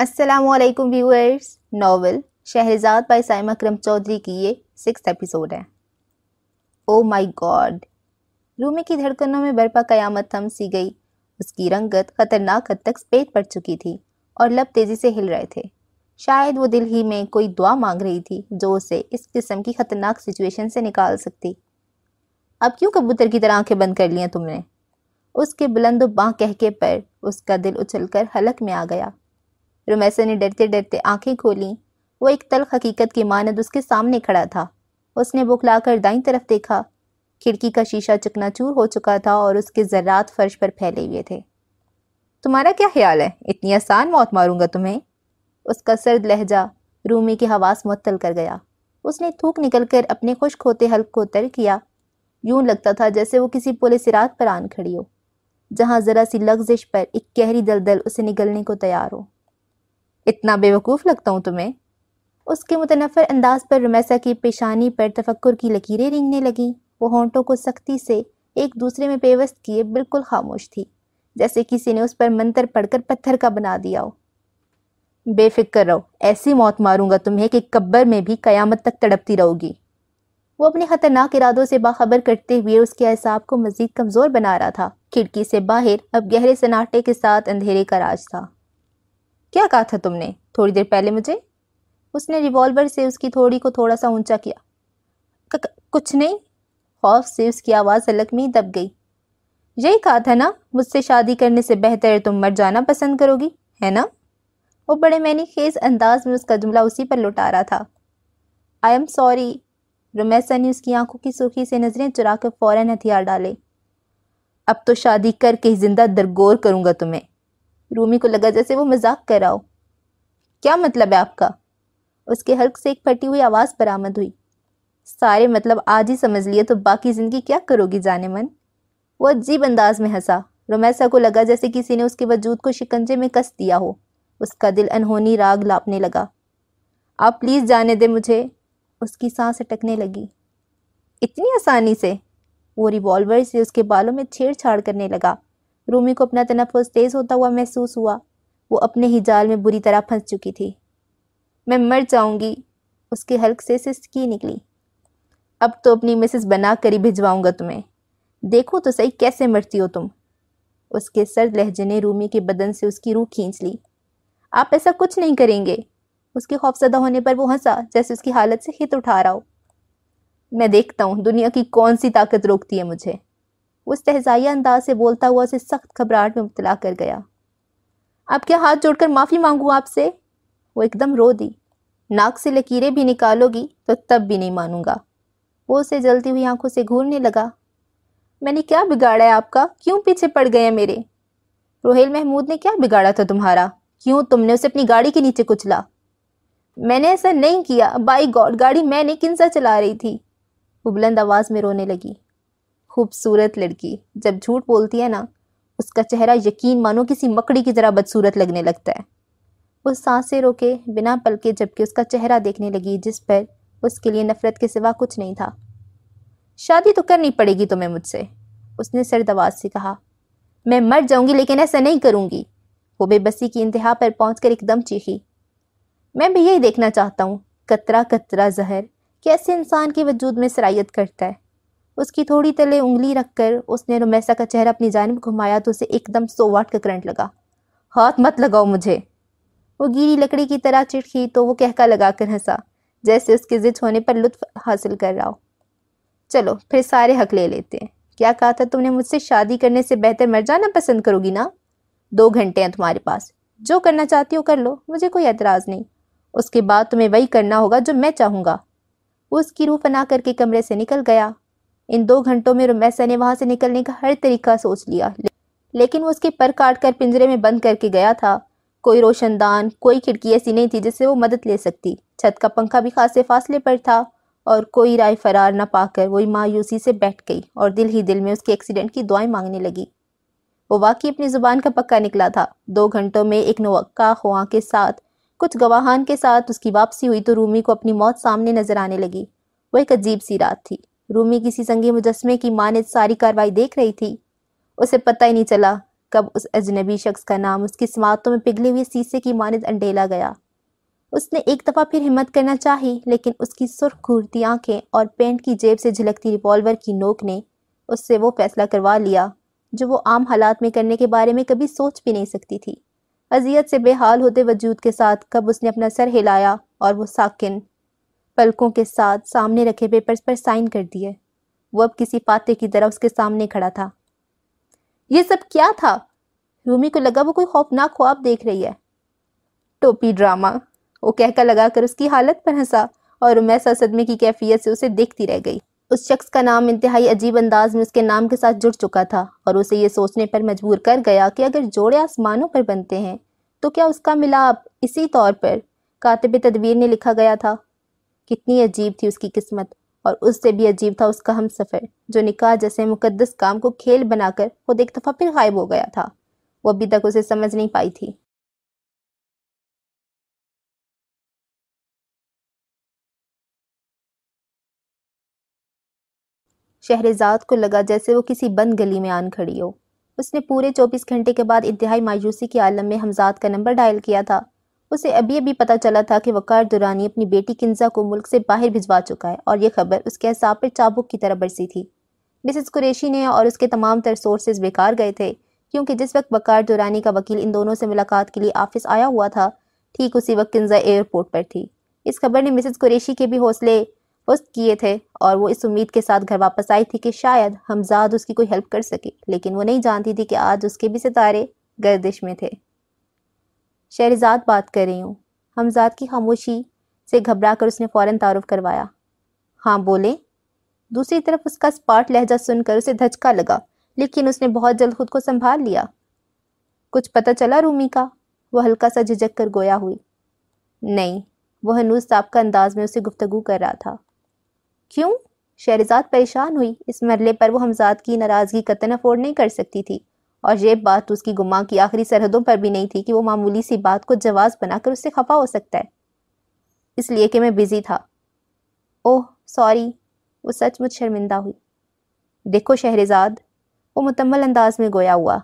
अस्सलामुअलैकुम viewers, novel Shehrzad by Saima Akram Chaudhry की ये 6th एपिसोड है। ओ माय गॉड, रूमी की धड़कनों में बर्पा कयामत थम सी गई। उसकी रंगत खतरनाक हद तक सफेद पड़ चुकी थी और लब तेज़ी से हिल रहे थे। शायद वो दिल ही में कोई दुआ मांग रही थी जो उसे इस किस्म की खतरनाक सिचुएशन से निकाल सकती। अब क्यों कबूतर की तरह आँखें बंद कर लियाँ तुमने? उसके बुलंद बाँ कहके पर उसका दिल उछलकर हलक में आ गया। रुमैसा ने डरते डरते आंखें खोली। वो एक तल्ख हकीकत की मानद उसके सामने खड़ा था। उसने बुखलाकर दाईं तरफ देखा। खिड़की का शीशा चकनाचूर हो चुका था और उसके जर्रात फर्श पर फैले हुए थे। तुम्हारा क्या ख्याल है, इतनी आसान मौत मारूंगा तुम्हें? उसका सर्द लहजा रूमी के हवास मुअत्तल कर गया। उसने थूक निकलकर अपने खुश्क होते हल्क को तर किया। यूं लगता था जैसे वो किसी पुल सिरात पर आन खड़ी हो, जहाँ जरा सी लग्जिश पर एक गहरी दलदल उसे निगलने को तैयार हो। इतना बेवकूफ़ लगता हूँ तुम्हें? उसके मुतनफ़र अंदाज पर रुमैसा की पेशानी पर तफक्कुर की लकीरें रिंगने लगीं। वो होंठों को सख्ती से एक दूसरे में पेवस्त किए बिल्कुल खामोश थी, जैसे किसी ने उस पर मंत्र पढ़कर पत्थर का बना दिया हो। बेफिक्र रहो, ऐसी मौत मारूंगा तुम्हें कि कब्र में भी कयामत तक तड़पती रहोगी। वो अपने ख़तरनाक इरादों से बाखबर करते हुए उसके एहसाब को मज़ीद कमज़ोर बना रहा था। खिड़की से बाहर अब गहरे सन्नाटे के साथ अंधेरे का राज था। क्या कहा था तुमने थोड़ी देर पहले मुझे? उसने रिवॉल्वर से उसकी थोड़ी को थोड़ा सा ऊंचा किया। कुछ नहीं। खौफ से उसकी आवाज़ हलक में दब गई। यही कहा था ना, मुझसे शादी करने से बेहतर तुम मर जाना पसंद करोगी, है ना? वो बड़े मैनी खेज़ अंदाज में उसका जुमला उसी पर लौटा रहा था। आई एम सॉरी। रुमैसा ने उसकी आंखों की सुर्खी से नज़रें चुरा कर फ़ौरन हथियार डाले। अब तो शादी करके ज़िंदा दरगोर करूँगा तुम्हें। रूमी को लगा जैसे वो मजाक कर रहा हो। क्या मतलब है आपका? उसके हल्क से एक फटी हुई आवाज़ बरामद हुई। सारे मतलब आज ही समझ लिए तो बाकी ज़िंदगी क्या करोगी जाने मन? वो अजीब अंदाज में हंसा। रुमैसा को लगा जैसे किसी ने उसके वजूद को शिकंजे में कस दिया हो। उसका दिल अनहोनी राग लापने लगा। आप प्लीज़ जाने दे मुझे। उसकी सांस अटकने लगी। इतनी आसानी से? वो रिवॉल्वर से उसके बालों में छेड़छाड़ करने लगा। रूमी को अपना तनफ़ुस तेज़ होता हुआ महसूस हुआ। वो अपने ही जाल में बुरी तरह फंस चुकी थी। मैं मर जाऊंगी। उसके हल्क से सिसकी निकली। अब तो अपनी मिसेस बना कर ही भिजवाऊंगा तुम्हें, देखो तो सही कैसे मरती हो तुम। उसके सर्द लहजे ने रूमी के बदन से उसकी रूह खींच ली। आप ऐसा कुछ नहीं करेंगे। उसके खौफजदा होने पर वो हंसा जैसे उसकी हालत से हित उठा रहा हो। मैं देखता हूँ दुनिया की कौन सी ताकत रोकती है मुझे। उस तहज़ाया अंदाज से बोलता हुआ उसे सख्त घबराहट में मुब्तला कर गया। अब क्या हाथ जोड़कर माफ़ी मांगूँ आपसे? वो एकदम रो दी। नाक से लकीरें भी निकालोगी तो तब भी नहीं मानूंगा। वो उसे जलती हुई आंखों से घूरने लगा। मैंने क्या बिगाड़ा है आपका, क्यों पीछे पड़ गए हैं मेरे? रोहेल महमूद ने क्या बिगाड़ा था तुम्हारा, क्यों तुमने उसे अपनी गाड़ी के नीचे कुचला? मैंने ऐसा नहीं किया, बाई गॉड गाड़ी मैंने किनसा चला रही थी। वो बुलंद आवाज़ में रोने लगी। खूबसूरत लड़की जब झूठ बोलती है ना, उसका चेहरा यकीन मानो किसी मकड़ी की तरह बदसूरत लगने लगता है। वो सांसें रोके बिना पलके जबकि उसका चेहरा देखने लगी जिस पर उसके लिए नफरत के सिवा कुछ नहीं था। शादी तो करनी पड़ेगी तुम्हें मुझसे, उसने सर्द आवाज़ से कहा। मैं मर जाऊंगी लेकिन ऐसा नहीं करूंगी। वो बेबसी की इंतहा पर पहुंचकर एकदम चीखी। मैं भी यही देखना चाहता हूँ, कतरा कतरा जहर कैसे इंसान के वजूद में सरायत करता है। उसकी थोड़ी तले उंगली रखकर उसने रुमैसा का चेहरा अपनी जानिब घुमाया तो उसे एकदम 100 वाट का करंट लगा। हाथ मत लगाओ मुझे। वो गीली लकड़ी की तरह चिटकी तो वो कहका लगाकर हंसा जैसे उसके जिद होने पर लुत्फ हासिल कर रहा हो। चलो फिर सारे हक ले लेते हैं। क्या कहा था तुमने मुझसे शादी करने से बेहतर मर जाना पसंद करोगी ना? 2 घंटे हैं तुम्हारे पास, जो करना चाहती हो कर लो, मुझे कोई एतराज़ नहीं। उसके बाद तुम्हें वही करना होगा जो मैं चाहूँगा। वो उसकी रूह फना करके कमरे से निकल गया। इन 2 घंटों में रुमैसा ने वहाँ से निकलने का हर तरीका सोच लिया, लेकिन वो उसके पर काट कर पिंजरे में बंद करके गया था। कोई रोशनदान, कोई खिड़की ऐसी नहीं थी जिससे वो मदद ले सकती। छत का पंखा भी खासे फासले पर था और कोई राय फरार न पाकर वही मायूसी से बैठ गई और दिल ही दिल में उसके एक्सीडेंट की दुआएं मांगने लगी। वो वाकई अपनी ज़ुबान का पक्का निकला था। 2 घंटों में एक नौका ख्वाह के साथ, कुछ गवाहान के साथ उसकी वापसी हुई तो रूमी को अपनी मौत सामने नजर आने लगी। वो एक अजीब सी रात थी। रूमी किसी संगी मुजस्मे की मानद सारी कार्रवाई देख रही थी। उसे पता ही नहीं चला कब उस अजनबी शख्स का नाम उसकी समातों में पिघले हुए शीशे की मानिंद अंडेला गया। उसने एक दफ़ा फिर हिम्मत करना चाही, लेकिन उसकी सुर्ख घूरती आँखें और पेंट की जेब से झलकती रिवॉल्वर की नोक ने उससे वो फैसला करवा लिया जो वो आम हालात में करने के बारे में कभी सोच भी नहीं सकती थी। अजियत से बेहाल होते वजूद के साथ कब उसने अपना सर हिलाया और वो साकिन पलकों के साथ सामने रखे पेपर्स पर साइन कर दिए। वो अब किसी पाते की तरह उसके सामने खड़ा था। ये सब क्या था? रूमी को लगा वो कोई खौफनाक ख्वाब देख रही है। टोपी ड्रामा, वो कहका लगाकर उसकी हालत पर हंसा और उमैसा सदमे की कैफियत से उसे देखती रह गई। उस शख्स का नाम इंतहाई अजीब अंदाज में उसके नाम के साथ जुड़ चुका था और उसे ये सोचने पर मजबूर कर गया कि अगर जोड़े आसमानों पर बनते हैं तो क्या उसका मिलाप इसी तौर पर कातिब तदवीर ने लिखा गया था। कितनी अजीब थी उसकी किस्मत, और उससे भी अजीब था उसका हम सफ़र जो निकाह जैसे मुकद्दस काम को खेल बनाकर खुद एक दफ़ा फिर गायब हो गया था। वो अभी तक उसे समझ नहीं पाई थी। शहरजाद को लगा जैसे वो किसी बंद गली में आन खड़ी हो। उसने पूरे 24 घंटे के बाद इंतहाई मायूसी के आलम में हमजाद का नंबर डायल किया था। उसे अभी अभी पता चला था कि वकार दुरानी अपनी बेटी किंजा को मुल्क से बाहर भिजवा चुका है और यह खबर उसके हिसाब पर चाबुक की तरह बरसी थी। मिसेस कुरैशी ने और उसके तमाम तर सोर्सेज बेकार गए थे, क्योंकि जिस वक्त वकार दुरानी का वकील इन दोनों से मुलाकात के लिए ऑफिस आया हुआ था, ठीक उसी वक्त किंजा एयरपोर्ट पर थी। इस खबर ने मिसेस कुरैशी के भी हौसले उस्त किए थे और वो इस उम्मीद के साथ घर वापस आई थी कि शायद हमजाद उसकी कोई हेल्प कर सके, लेकिन वो नहीं जानती थी कि आज उसके भी सितारे गर्दिश में थे। शहरजाद बात कर रही हूँ। हमजाद की खामोशी से घबरा कर उसने फ़ौरन तारुफ करवाया। हाँ बोले। दूसरी तरफ उसका स्पार्ट लहजा सुनकर उसे धचका लगा, लेकिन उसने बहुत जल्द खुद को संभाल लिया। कुछ पता चला रूमी का? वह हल्का सा झिझक कर गोया हुई। नहीं, वह हनूज साहब का अंदाज में उसे गुफ्तगू कर रहा था। क्यों? शहरजाद परेशान हुई। इस मरले पर वो हमजाद की नाराज़गी कतन अफोर्ड नहीं कर सकती थी, और ये बात उसकी गुमा की आखिरी सरहदों पर भी नहीं थी कि वो मामूली सी बात को जवाब बनाकर उससे खफा हो सकता है। इसलिए कि मैं बिजी था। ओह सॉरी, वो सचमुच शर्मिंदा हुई। देखो शहरजाद, वो मुतम्मल अंदाज में गोया हुआ,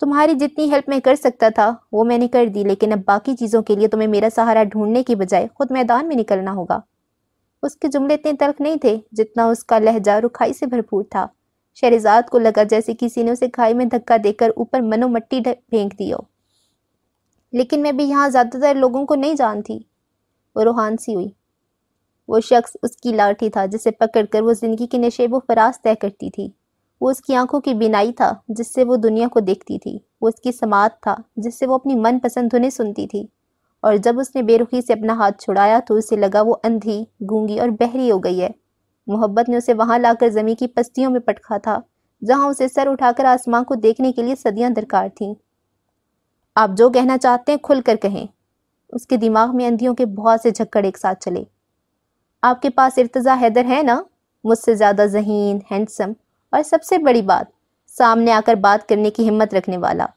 तुम्हारी जितनी हेल्प मैं कर सकता था वो मैंने कर दी, लेकिन अब बाकी चीज़ों के लिए तुम्हें मेरा सहारा ढूंढने की बजाय खुद मैदान में निकलना होगा। उसके जुमले इतने तल्ख नहीं थे जितना उसका लहजा रुखाई से भरपूर था। शहरजाद को लगा जैसे किसी ने उसे खाई में धक्का देकर ऊपर मनोमट्टी फेंक दी हो। लेकिन मैं भी यहाँ ज़्यादातर लोगों को नहीं जानती, वो रूहान सी हुई। वो शख्स उसकी लाठी था जिसे पकड़कर वो जिंदगी के नशेब व फराज तय करती थी। वो उसकी आंखों की बिनाई था जिससे वो दुनिया को देखती थी। वो उसकी समात था जिससे वो अपनी मनपसंद धुनें सुनती थी। और जब उसने बेरुखी से अपना हाथ छुड़ाया तो उसे लगा वो अंधी, गूंगी और बहरी हो गई है। मोहब्बत ने उसे वहां लाकर ज़मीं की पस्तियों में पटखा था जहां उसे सर उठाकर आसमां को देखने के लिए सदियां दरकार थीं। आप जो कहना चाहते हैं खुलकर कहें। उसके दिमाग में अंधियों के बहुत से झक्कड़ एक साथ चले। आपके पास इर्तज़ा हैदर है ना, मुझसे ज़्यादा ज़हीन, हैंडसम और सबसे बड़ी बात सामने आकर बात करने की हिम्मत रखने वाला।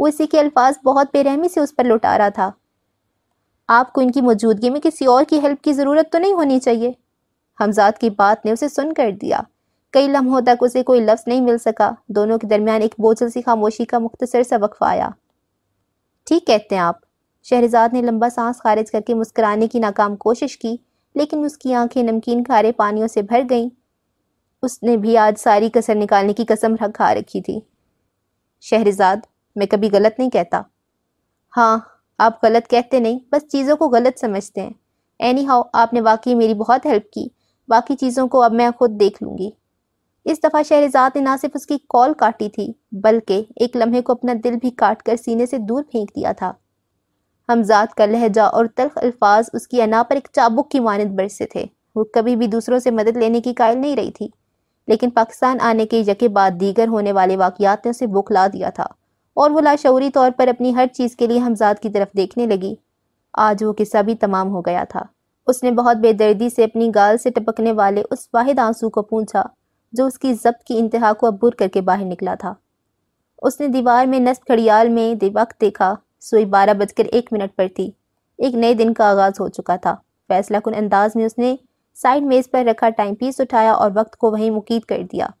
वो इसी के अल्फाज बहुत बेरहमी से उस पर लौटा रहा था। आपको इनकी मौजूदगी में किसी और की हेल्प की ज़रूरत तो नहीं होनी चाहिए। हमजाद की बात ने उसे सुन कर दिया। कई लम्हों तक उसे कोई लफ्ज़ नहीं मिल सका। दोनों के दरमियान एक बोझल सी खामोशी का मुख्तसर सा वक्फा आया। ठीक कहते हैं आप। शहरजाद ने लंबा सांस खारिज करके मुस्कराने की नाकाम कोशिश की, लेकिन उसकी आंखें नमकीन खारे पानियों से भर गईं। उसने भी आज सारी कसर निकालने की कसम खा रखी थी। शहरजाद, मैं कभी गलत नहीं कहता। हाँ, आप गलत कहते नहीं, बस चीज़ों को गलत समझते हैं। एनी हाउ, आपने वाकई मेरी बहुत हेल्प की। बाकी चीज़ों को अब मैं खुद देख लूँगी। इस दफ़ा शहरजाद ने ना सिर्फ उसकी कॉल काटी थी, बल्कि एक लम्हे को अपना दिल भी काट कर सीने से दूर फेंक दिया था। हमजाद का लहजा और तल्ख अल्फाज उसकी अना पर एक चाबुक की मानद बरसे थे। वो कभी भी दूसरों से मदद लेने की कायल नहीं रही थी, लेकिन पाकिस्तान आने के यके बाद दीगर होने वाले वाक़यात ने उसे बौखला दिया था और वो लाशऊरी तौर पर अपनी हर चीज़ के लिए हमजाद की तरफ देखने लगी। आज वो किस्सा भी तमाम हो गया था। उसने बहुत बेदर्दी से अपनी गाल से टपकने वाले उस वाहिद आंसू को पूंछा जो उसकी ज़ब्त की इंतहा को अबूर करके बाहर निकला था। उसने दीवार में नस्ब घड़ियाल में वक्त देखा। सुई 12:01 पर थी। एक नए दिन का आगाज़ हो चुका था। फैसला कुन अंदाज में उसने साइड मेज़ पर रखा टाइम पीस उठाया और वक्त को वहीं मुकीद कर दिया।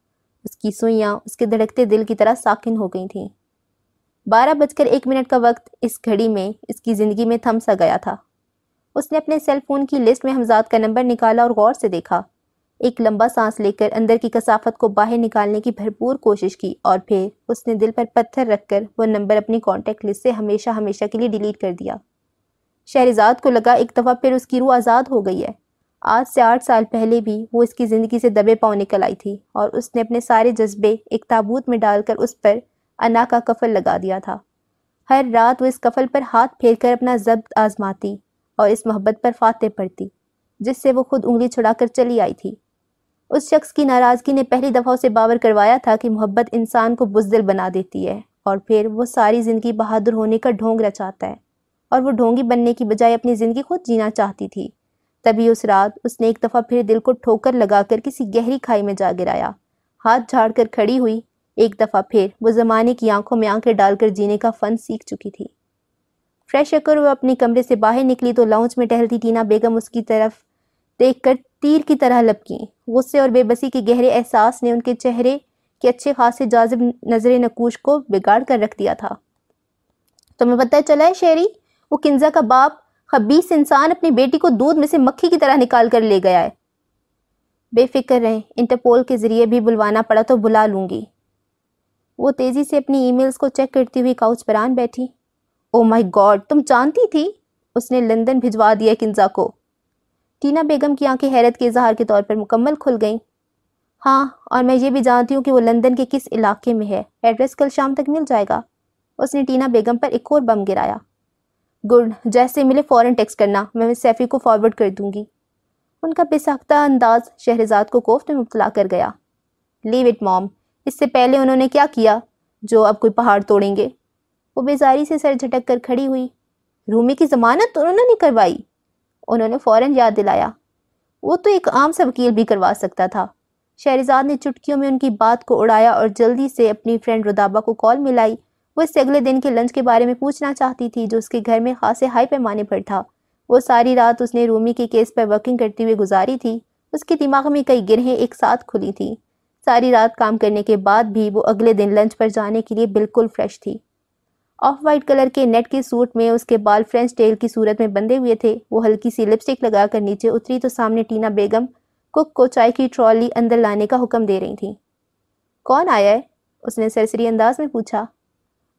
उसकी सुइयाँ उसके धड़कते दिल की तरह साकिन हो गई थीं। 12:01 का वक्त इस घड़ी में इसकी ज़िंदगी में थम सा गया था। उसने अपने सेल फ़ोन की लिस्ट में हमजाद का नंबर निकाला और गौर से देखा। एक लंबा सांस लेकर अंदर की कसाफत को बाहर निकालने की भरपूर कोशिश की और फिर उसने दिल पर पत्थर रखकर वह नंबर अपनी कॉन्टेक्ट लिस्ट से हमेशा हमेशा के लिए डिलीट कर दिया। शहरज़ाद को लगा एक दफ़ा फिर उसकी रूह आज़ाद हो गई है। आज से 8 साल पहले भी वो इसकी ज़िंदगी से दबे पाँव निकल आई थी और उसने अपने सारे जज्बे एक ताबूत में डालकर उस पर अना का कफल लगा दिया था। हर रात वो इस कफल पर हाथ फेरकर अपना ज़ब्त आजमाती और इस मोहब्बत पर फातह पढ़ती जिससे वो खुद उंगली छुड़ाकर चली आई थी। उस शख्स की नाराज़गी ने पहली दफ़ा उसे बावर करवाया था कि मोहब्बत इंसान को बुज़दिल बना देती है और फिर वो सारी ज़िंदगी बहादुर होने का ढोंग रचाता है और वो ढोंगी बनने की बजाय अपनी ज़िंदगी खुद जीना चाहती थी। तभी उस रात उसने एक दफ़ा फिर दिल को ठोकर लगाकर किसी गहरी खाई में जा गिराया। हाथ झाड़कर खड़ी हुई। एक दफ़ा फिर वो ज़माने की आंखों में आंखें डालकर जीने का फन सीख चुकी थी। फ्रेश होकर वह अपने कमरे से बाहर निकली तो लाउंज में टहलती टीना बेगम उसकी तरफ देखकर तीर की तरह लपकी। गुस्से और बेबसी के गहरे एहसास ने उनके चेहरे के अच्छे खासे जाजिब नजर नकूश को बिगाड़ कर रख दिया था। तुम्हें पता चला है शेरी, वो किंजा का बाप खबीस इंसान अपनी बेटी को दूध में से मक्खी की तरह निकाल कर ले गया है। बेफिक्र रहें, इंटरपोल के जरिए भी बुलवाना पड़ा तो बुला लूँगी। वो तेज़ी से अपनी ईमेल्स को चेक करती हुई काउच पर आन बैठी। ओ माय गॉड, तुम जानती थी? उसने लंदन भिजवा दिया किंजा को। टीना बेगम की आंखें हैरत के इजहार के तौर पर मुकम्मल खुल गईं। हाँ, और मैं ये भी जानती हूँ कि वो लंदन के किस इलाके में है। एड्रेस कल शाम तक मिल जाएगा। उसने टीना बेगम पर एक और बम गिराया। गुड, जैसे मिले फ़ौरन टेक्स्ट करना, मैं सैफ़ी को फॉरवर्ड कर दूंगी। उनका बेसाख्ता अंदाज शहरज़ाद को खौफ में मुब्तला कर गया। लीव इट मॉम, इससे पहले उन्होंने क्या किया जो अब कोई पहाड़ तोड़ेंगे। वो बेजारी से सर झटक कर खड़ी हुई। रूमी की ज़मानत उन्होंने करवाई। उन्होंने फ़ौरन याद दिलाया। वो तो एक आम सा वकील भी करवा सकता था। शहरज़ाद ने चुटकियों में उनकी बात को उड़ाया और जल्दी से अपनी फ्रेंड रुदाबा को कॉल मिलाई। वो इससे अगले दिन के लंच के बारे में पूछना चाहती थी जो उसके घर में खासे हाई पैमाने पर था। वो सारी रात उसने रूमी के केस पर वर्किंग करते हुए गुजारी थी। उसके दिमाग में कई गिरहें एक साथ खुली थी। सारी रात काम करने के बाद भी वो अगले दिन लंच पर जाने के लिए बिल्कुल फ्रेश थी। ऑफ वाइट कलर के नेट के सूट में उसके बाल फ्रेंच टेल की सूरत में बंधे हुए थे। वो हल्की सी लिपस्टिक लगाकर नीचे उतरी तो सामने टीना बेगम कुक को चाय की ट्रॉली अंदर लाने का हुक्म दे रही थी। कौन आया है? उसने सरसरी अंदाज में पूछा।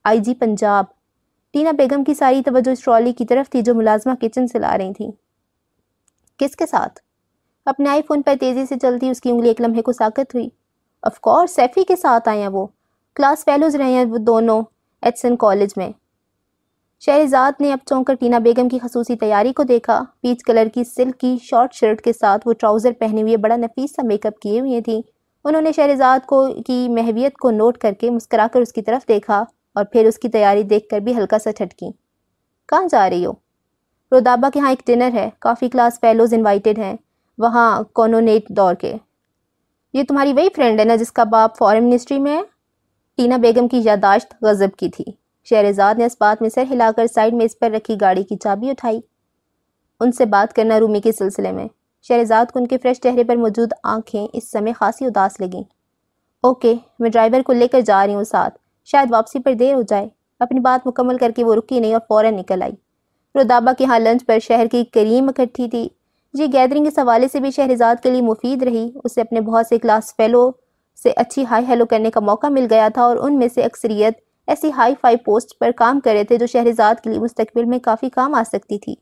आईजी पंजाब। टीना बेगम की सारी तवज्जो इस ट्रॉली की तरफ थी जो मुलाजमा किचन से ला रही थी। किसके साथ? अपने आईफोन पर तेज़ी से चलती उसकी उंगली एक लम्हे को साकत हुई। ऑफ कोर्स सैफ़ी के साथ आए हैं। वो क्लास फेलोज रहे हैं वो दोनों एडसन कॉलेज में। शहरज़ाद ने अब चौंक कर टीना बेगम की खसूसी तैयारी को देखा। पीच कलर की सिल्क की शॉर्ट शर्ट के साथ वो ट्राउज़र पहने हुए बड़ा नफीस सा मेकअप किए हुए थी। उन्होंने शहरज़ाद को की महवियत को नोट करके मुस्कराकर उसकी तरफ देखा और फिर उसकी तैयारी देखकर भी हल्का सा ठटकी। कहाँ जा रही हो? रुदाबा के यहाँ एक डिनर है, काफ़ी क्लास फेलोज़ इन्वाइटेड हैं वहाँ कॉनोनेट दौर के। ये तुम्हारी वही फ्रेंड है ना जिसका बाप फॉरेन मिनिस्ट्री में है? टीना बेगम की यादाश्त गजब की थी। शहरज़ाद ने इस बात में सर हिलाकर साइड में इस पर रखी गाड़ी की चाबी उठाई। उनसे बात करना रूमी के सिलसिले में। शहरज़ाद को उनके फ्रेश चेहरे पर मौजूद आंखें इस समय खासी उदास लगीं। ओके, मैं ड्राइवर को लेकर जा रही हूँ साथ, शायद वापसी पर देर हो जाए। अपनी बात मुकम्मल करके वो रुकी नहीं और फ़ौरन निकल आई। रुदाबा के यहाँ लंच पर शहर की करीम इकट्ठी थी। ये गैदरिंग इस हवाले से भी शहरज़ाद के लिए मुफीद रही। उसे अपने बहुत से क्लास फेलो से अच्छी हाई हेलो करने का मौका मिल गया था और उनमें से अक्सरियत ऐसी हाई फाई पोस्ट पर काम कर रहे थे जो शहरज़ाद के लिए मुस्तकबिल में काफ़ी काम आ सकती थी।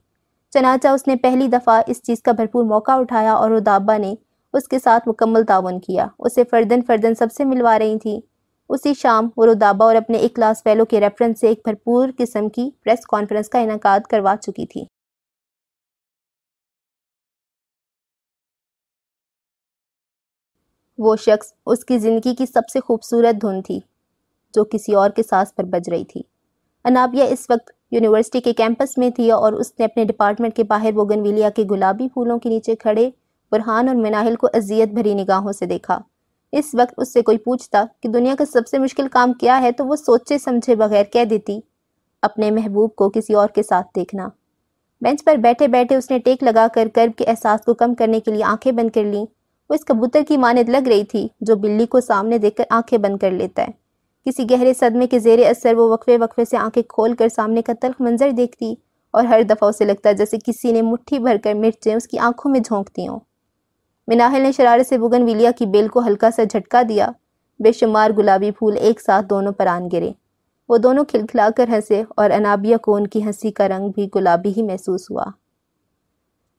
चनाचा उसने पहली दफ़ा इस चीज़ का भरपूर मौका उठाया और रुदाबा ने उसके साथ मुकम्मल तावन किया। उसे फ़र्दन फ़र्दन सबसे मिलवा रही थी। उसी शाम वो रुदाबा और अपने एक क्लास फेलो के रेफरेंस से एक भरपूर किस्म की प्रेस कॉन्फ्रेंस का इनकाद करवा चुकी थी। वो शख्स उसकी ज़िंदगी की सबसे खूबसूरत धुन थी जो किसी और के सांस पर बज रही थी। अनाबिया इस वक्त यूनिवर्सिटी के कैंपस में थी और उसने अपने डिपार्टमेंट के बाहर बोगनविलिया के गुलाबी फूलों के नीचे खड़े बुरहान और मनाहिल को अज़ियत भरी निगाहों से देखा। इस वक्त उससे कोई पूछता कि दुनिया का सबसे मुश्किल काम क्या है तो वो सोचे समझे बगैर कह देती, अपने महबूब को किसी और के साथ देखना। बेंच पर बैठे बैठे उसने टेक लगा कर कर्ब के एहसास को कम करने के लिए आंखें बंद कर लीं। वो इस कबूतर की मानद लग रही थी जो बिल्ली को सामने देखकर आंखें बंद कर लेता है। किसी गहरे सदमे के जेर असर वो वक्फे वक्फे से आंखें खोलकर सामने का तल्ख मंजर देखती और हर दफ़ा उसे लगता जैसे किसी ने मुट्ठी भरकर मिर्चें उसकी आंखों में झोंकती हों। मिनाहिल ने शरारत से बुगनविलिया की बेल को हल्का सा झटका दिया। बेशुमार गुलाबी फूल एक साथ दोनों पर आन गिरे। वो दोनों खिलखिलाकर हंसे और अनाबिया को उनकी हंसी का रंग भी गुलाबी ही महसूस हुआ।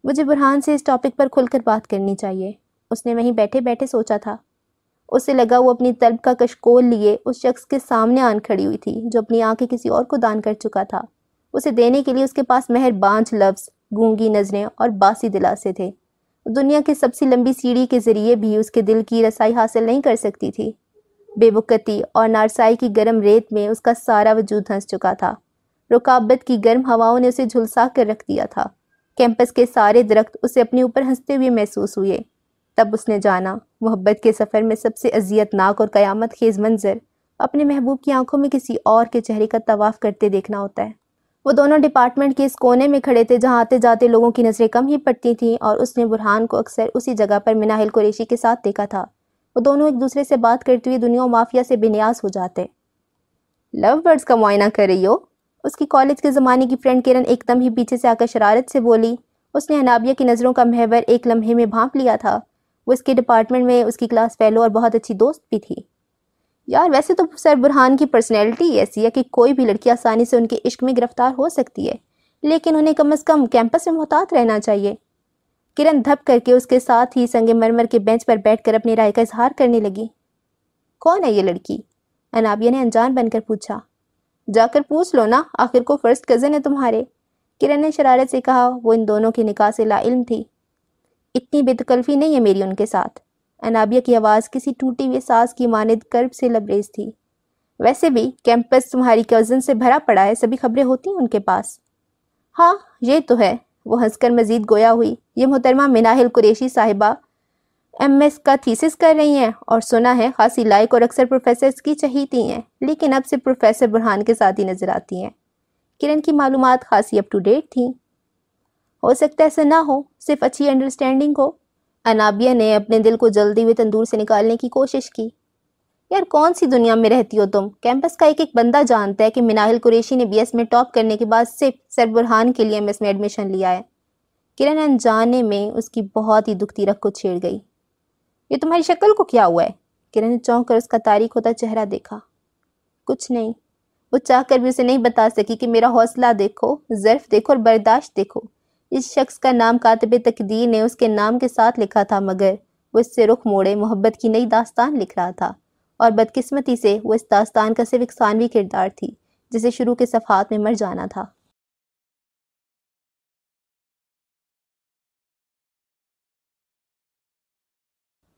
मुझे बुरहान से इस टॉपिक पर खुलकर बात करनी चाहिए, उसने वहीं बैठे बैठे सोचा था। उसे लगा वो अपनी तलब का कशकोल लिए उस शख्स के सामने आन खड़ी हुई थी जो अपनी आंखें किसी और को दान कर चुका था। उसे देने के लिए उसके पास मेहरबांझ लफ्ज़, गूंगी नजरें और बासी दिलासे थे। दुनिया की सबसे लंबी सीढ़ी के ज़रिए भी उसके दिल की रसाई हासिल नहीं कर सकती थी। बेबुकती और नारसाई की गर्म रेत में उसका सारा वजूद धंस चुका था। रुकावट की गर्म हवाओं ने उसे झुलसा कर रख दिया था। कैंपस के सारे दरख्त उसे अपने ऊपर हंसते हुए महसूस हुए। तब उसने जाना मोहब्बत के सफ़र में सबसे अजियतनाक और क़यामत खेज़ मंज़र अपने महबूब की आंखों में किसी और के चेहरे का तवाफ़ करते देखना होता है। वो दोनों डिपार्टमेंट के इस कोने में खड़े थे जहाँ आते जाते लोगों की नज़रें कम ही पड़ती थीं और उसने बुरहान को अक्सर उसी जगह पर मिनाहिल कुरैशी के साथ देखा था। वो दोनों एक दूसरे से बात करते हुए दुनिया और माफिया से बेनियाज हो जाते। लव बर्ड्स का मुआयना कर रही हो, उसकी कॉलेज के ज़माने की फ्रेंड किरण एकदम ही पीछे से आकर शरारत से बोली। उसने अनाबिया की नज़रों का महवर एक लम्हे में भांप लिया था। वो इसके डिपार्टमेंट में उसकी क्लास फेलो और बहुत अच्छी दोस्त भी थी। यार वैसे तो सर बुरहान की पर्सनैलिटी ऐसी है कि कोई भी लड़की आसानी से उनके इश्क में गिरफ्तार हो सकती है, लेकिन उन्हें कम अज़ कम कैंपस में मोहतात रहना चाहिए। किरण धप करके उसके साथ ही संगमरमर के बेंच पर बैठकर अपनी राय का इजहार करने लगी। कौन है ये लड़की? अनाबिया ने अनजान बनकर पूछा। जाकर पूछ लो ना, आखिर को फर्स्ट कज़न है तुम्हारे, किरण ने शरारत से कहा। वो इन दोनों की निकाह से लाइल्म थी। इतनी बेतकल्फी नहीं है मेरी उनके साथ। अनाबिया की आवाज़ किसी टूटी हुई सास की मानिंद कर्ब से लबरेज थी। वैसे भी कैंपस तुम्हारी कज़न से भरा पड़ा है, सभी खबरें होती हैं उनके पास। हाँ ये तो है, वो हंसकर मजीद गोया हुई। ये मोहतरमा मिनाहिल कुरैशी साहिबा एमएस का थीसिस कर रही हैं और सुना है खासी लायक और अक्सर प्रोफेसर्स की चहीती हैं, लेकिन अब से प्रोफेसर बुरहान के साथ ही नज़र आती हैं। किरण की मालूमात खासी अप टू डेट थी। हो सकता है ऐसा ना हो, सिर्फ अच्छी अंडरस्टैंडिंग हो। अनाबिया ने अपने दिल को जल्दी हुए तंदूर से निकालने की कोशिश की। यार कौन सी दुनिया में रहती हो तुम? कैंपस का एक एक बंदा जानता है कि मिनाहिल कुरैशी ने बीएस में टॉप करने के बाद सिर्फ सर बुरहान के लिए एमएस में एडमिशन लिया है। किरण अनजाने में उसकी बहुत ही दुखती रख को छेड़ गई। ये तुम्हारी शक्ल को क्या हुआ है? किरण ने चौंक कर उसका तारीख होता चेहरा देखा। कुछ नहीं। वो चाह कर भी उसे नहीं बता सकी कि मेरा हौसला देखो, ज़र्फ़ देखो और बर्दाश्त देखो। इस शख्स का नाम कातिब तकदीर ने उसके नाम के साथ लिखा था, मगर वो इससे रुख मोड़े मोहब्बत की नई दास्तान लिख रहा था और बदकिस्मती से वो इस दास्तान का सिर्फ एक सानवी किरदार थी जिसे शुरू के सफ़हात में मर जाना था।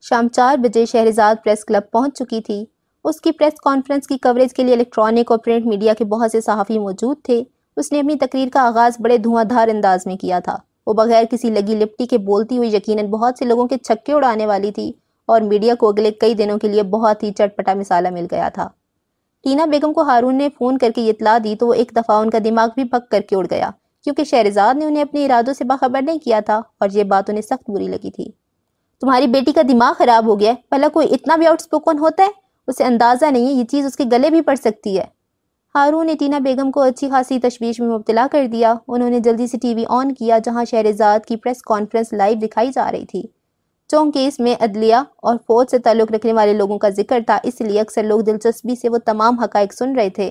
शाम 4 बजे शहरज़ाद प्रेस क्लब पहुंच चुकी थी। उसकी प्रेस कॉन्फ्रेंस की कवरेज के लिए इलेक्ट्रॉनिक और प्रिंट मीडिया के बहुत से सहाफ़ी मौजूद थे। उसने अपनी तकरीर का आगाज़ बड़े धुआंधार अंदाज में किया था। वो बगैर किसी लगी लिपटी के बोलती हुई यकीनन बहुत से लोगों के छक्के उड़ाने वाली थी और मीडिया को अगले कई दिनों के लिए बहुत ही चटपटा मिसाला मिल गया था। टीना बेगम को हारून ने फ़ोन करके इतला दी तो वो एक दफ़ा उनका दिमाग भी भक करके उड़ गया, क्योंकि शहरज़ाद ने उन्हें अपने इरादों से बाखबर नहीं किया था और ये बात उन्हें सख्त बुरी लगी थी। तुम्हारी बेटी का दिमाग ख़राब हो गया है, भला कोई इतना भी आउटस्पोकन होता है? उसे अंदाज़ा नहीं है ये चीज़ उसके गले भी पड़ सकती है। हारून ने टीना बेगम को अच्छी खासी तशवीश में मुब्तला कर दिया। उन्होंने जल्दी से टीवी ऑन किया जहाँ शहरज़ाद की प्रेस कॉन्फ्रेंस लाइव दिखाई जा रही थी। चूँकि इसमें अदलिया और फौज से ताल्लुक़ रखने वाले लोगों का जिक्र था, इसलिए अक्सर लोग दिलचस्पी से वो तमाम हकायक सुन रहे थे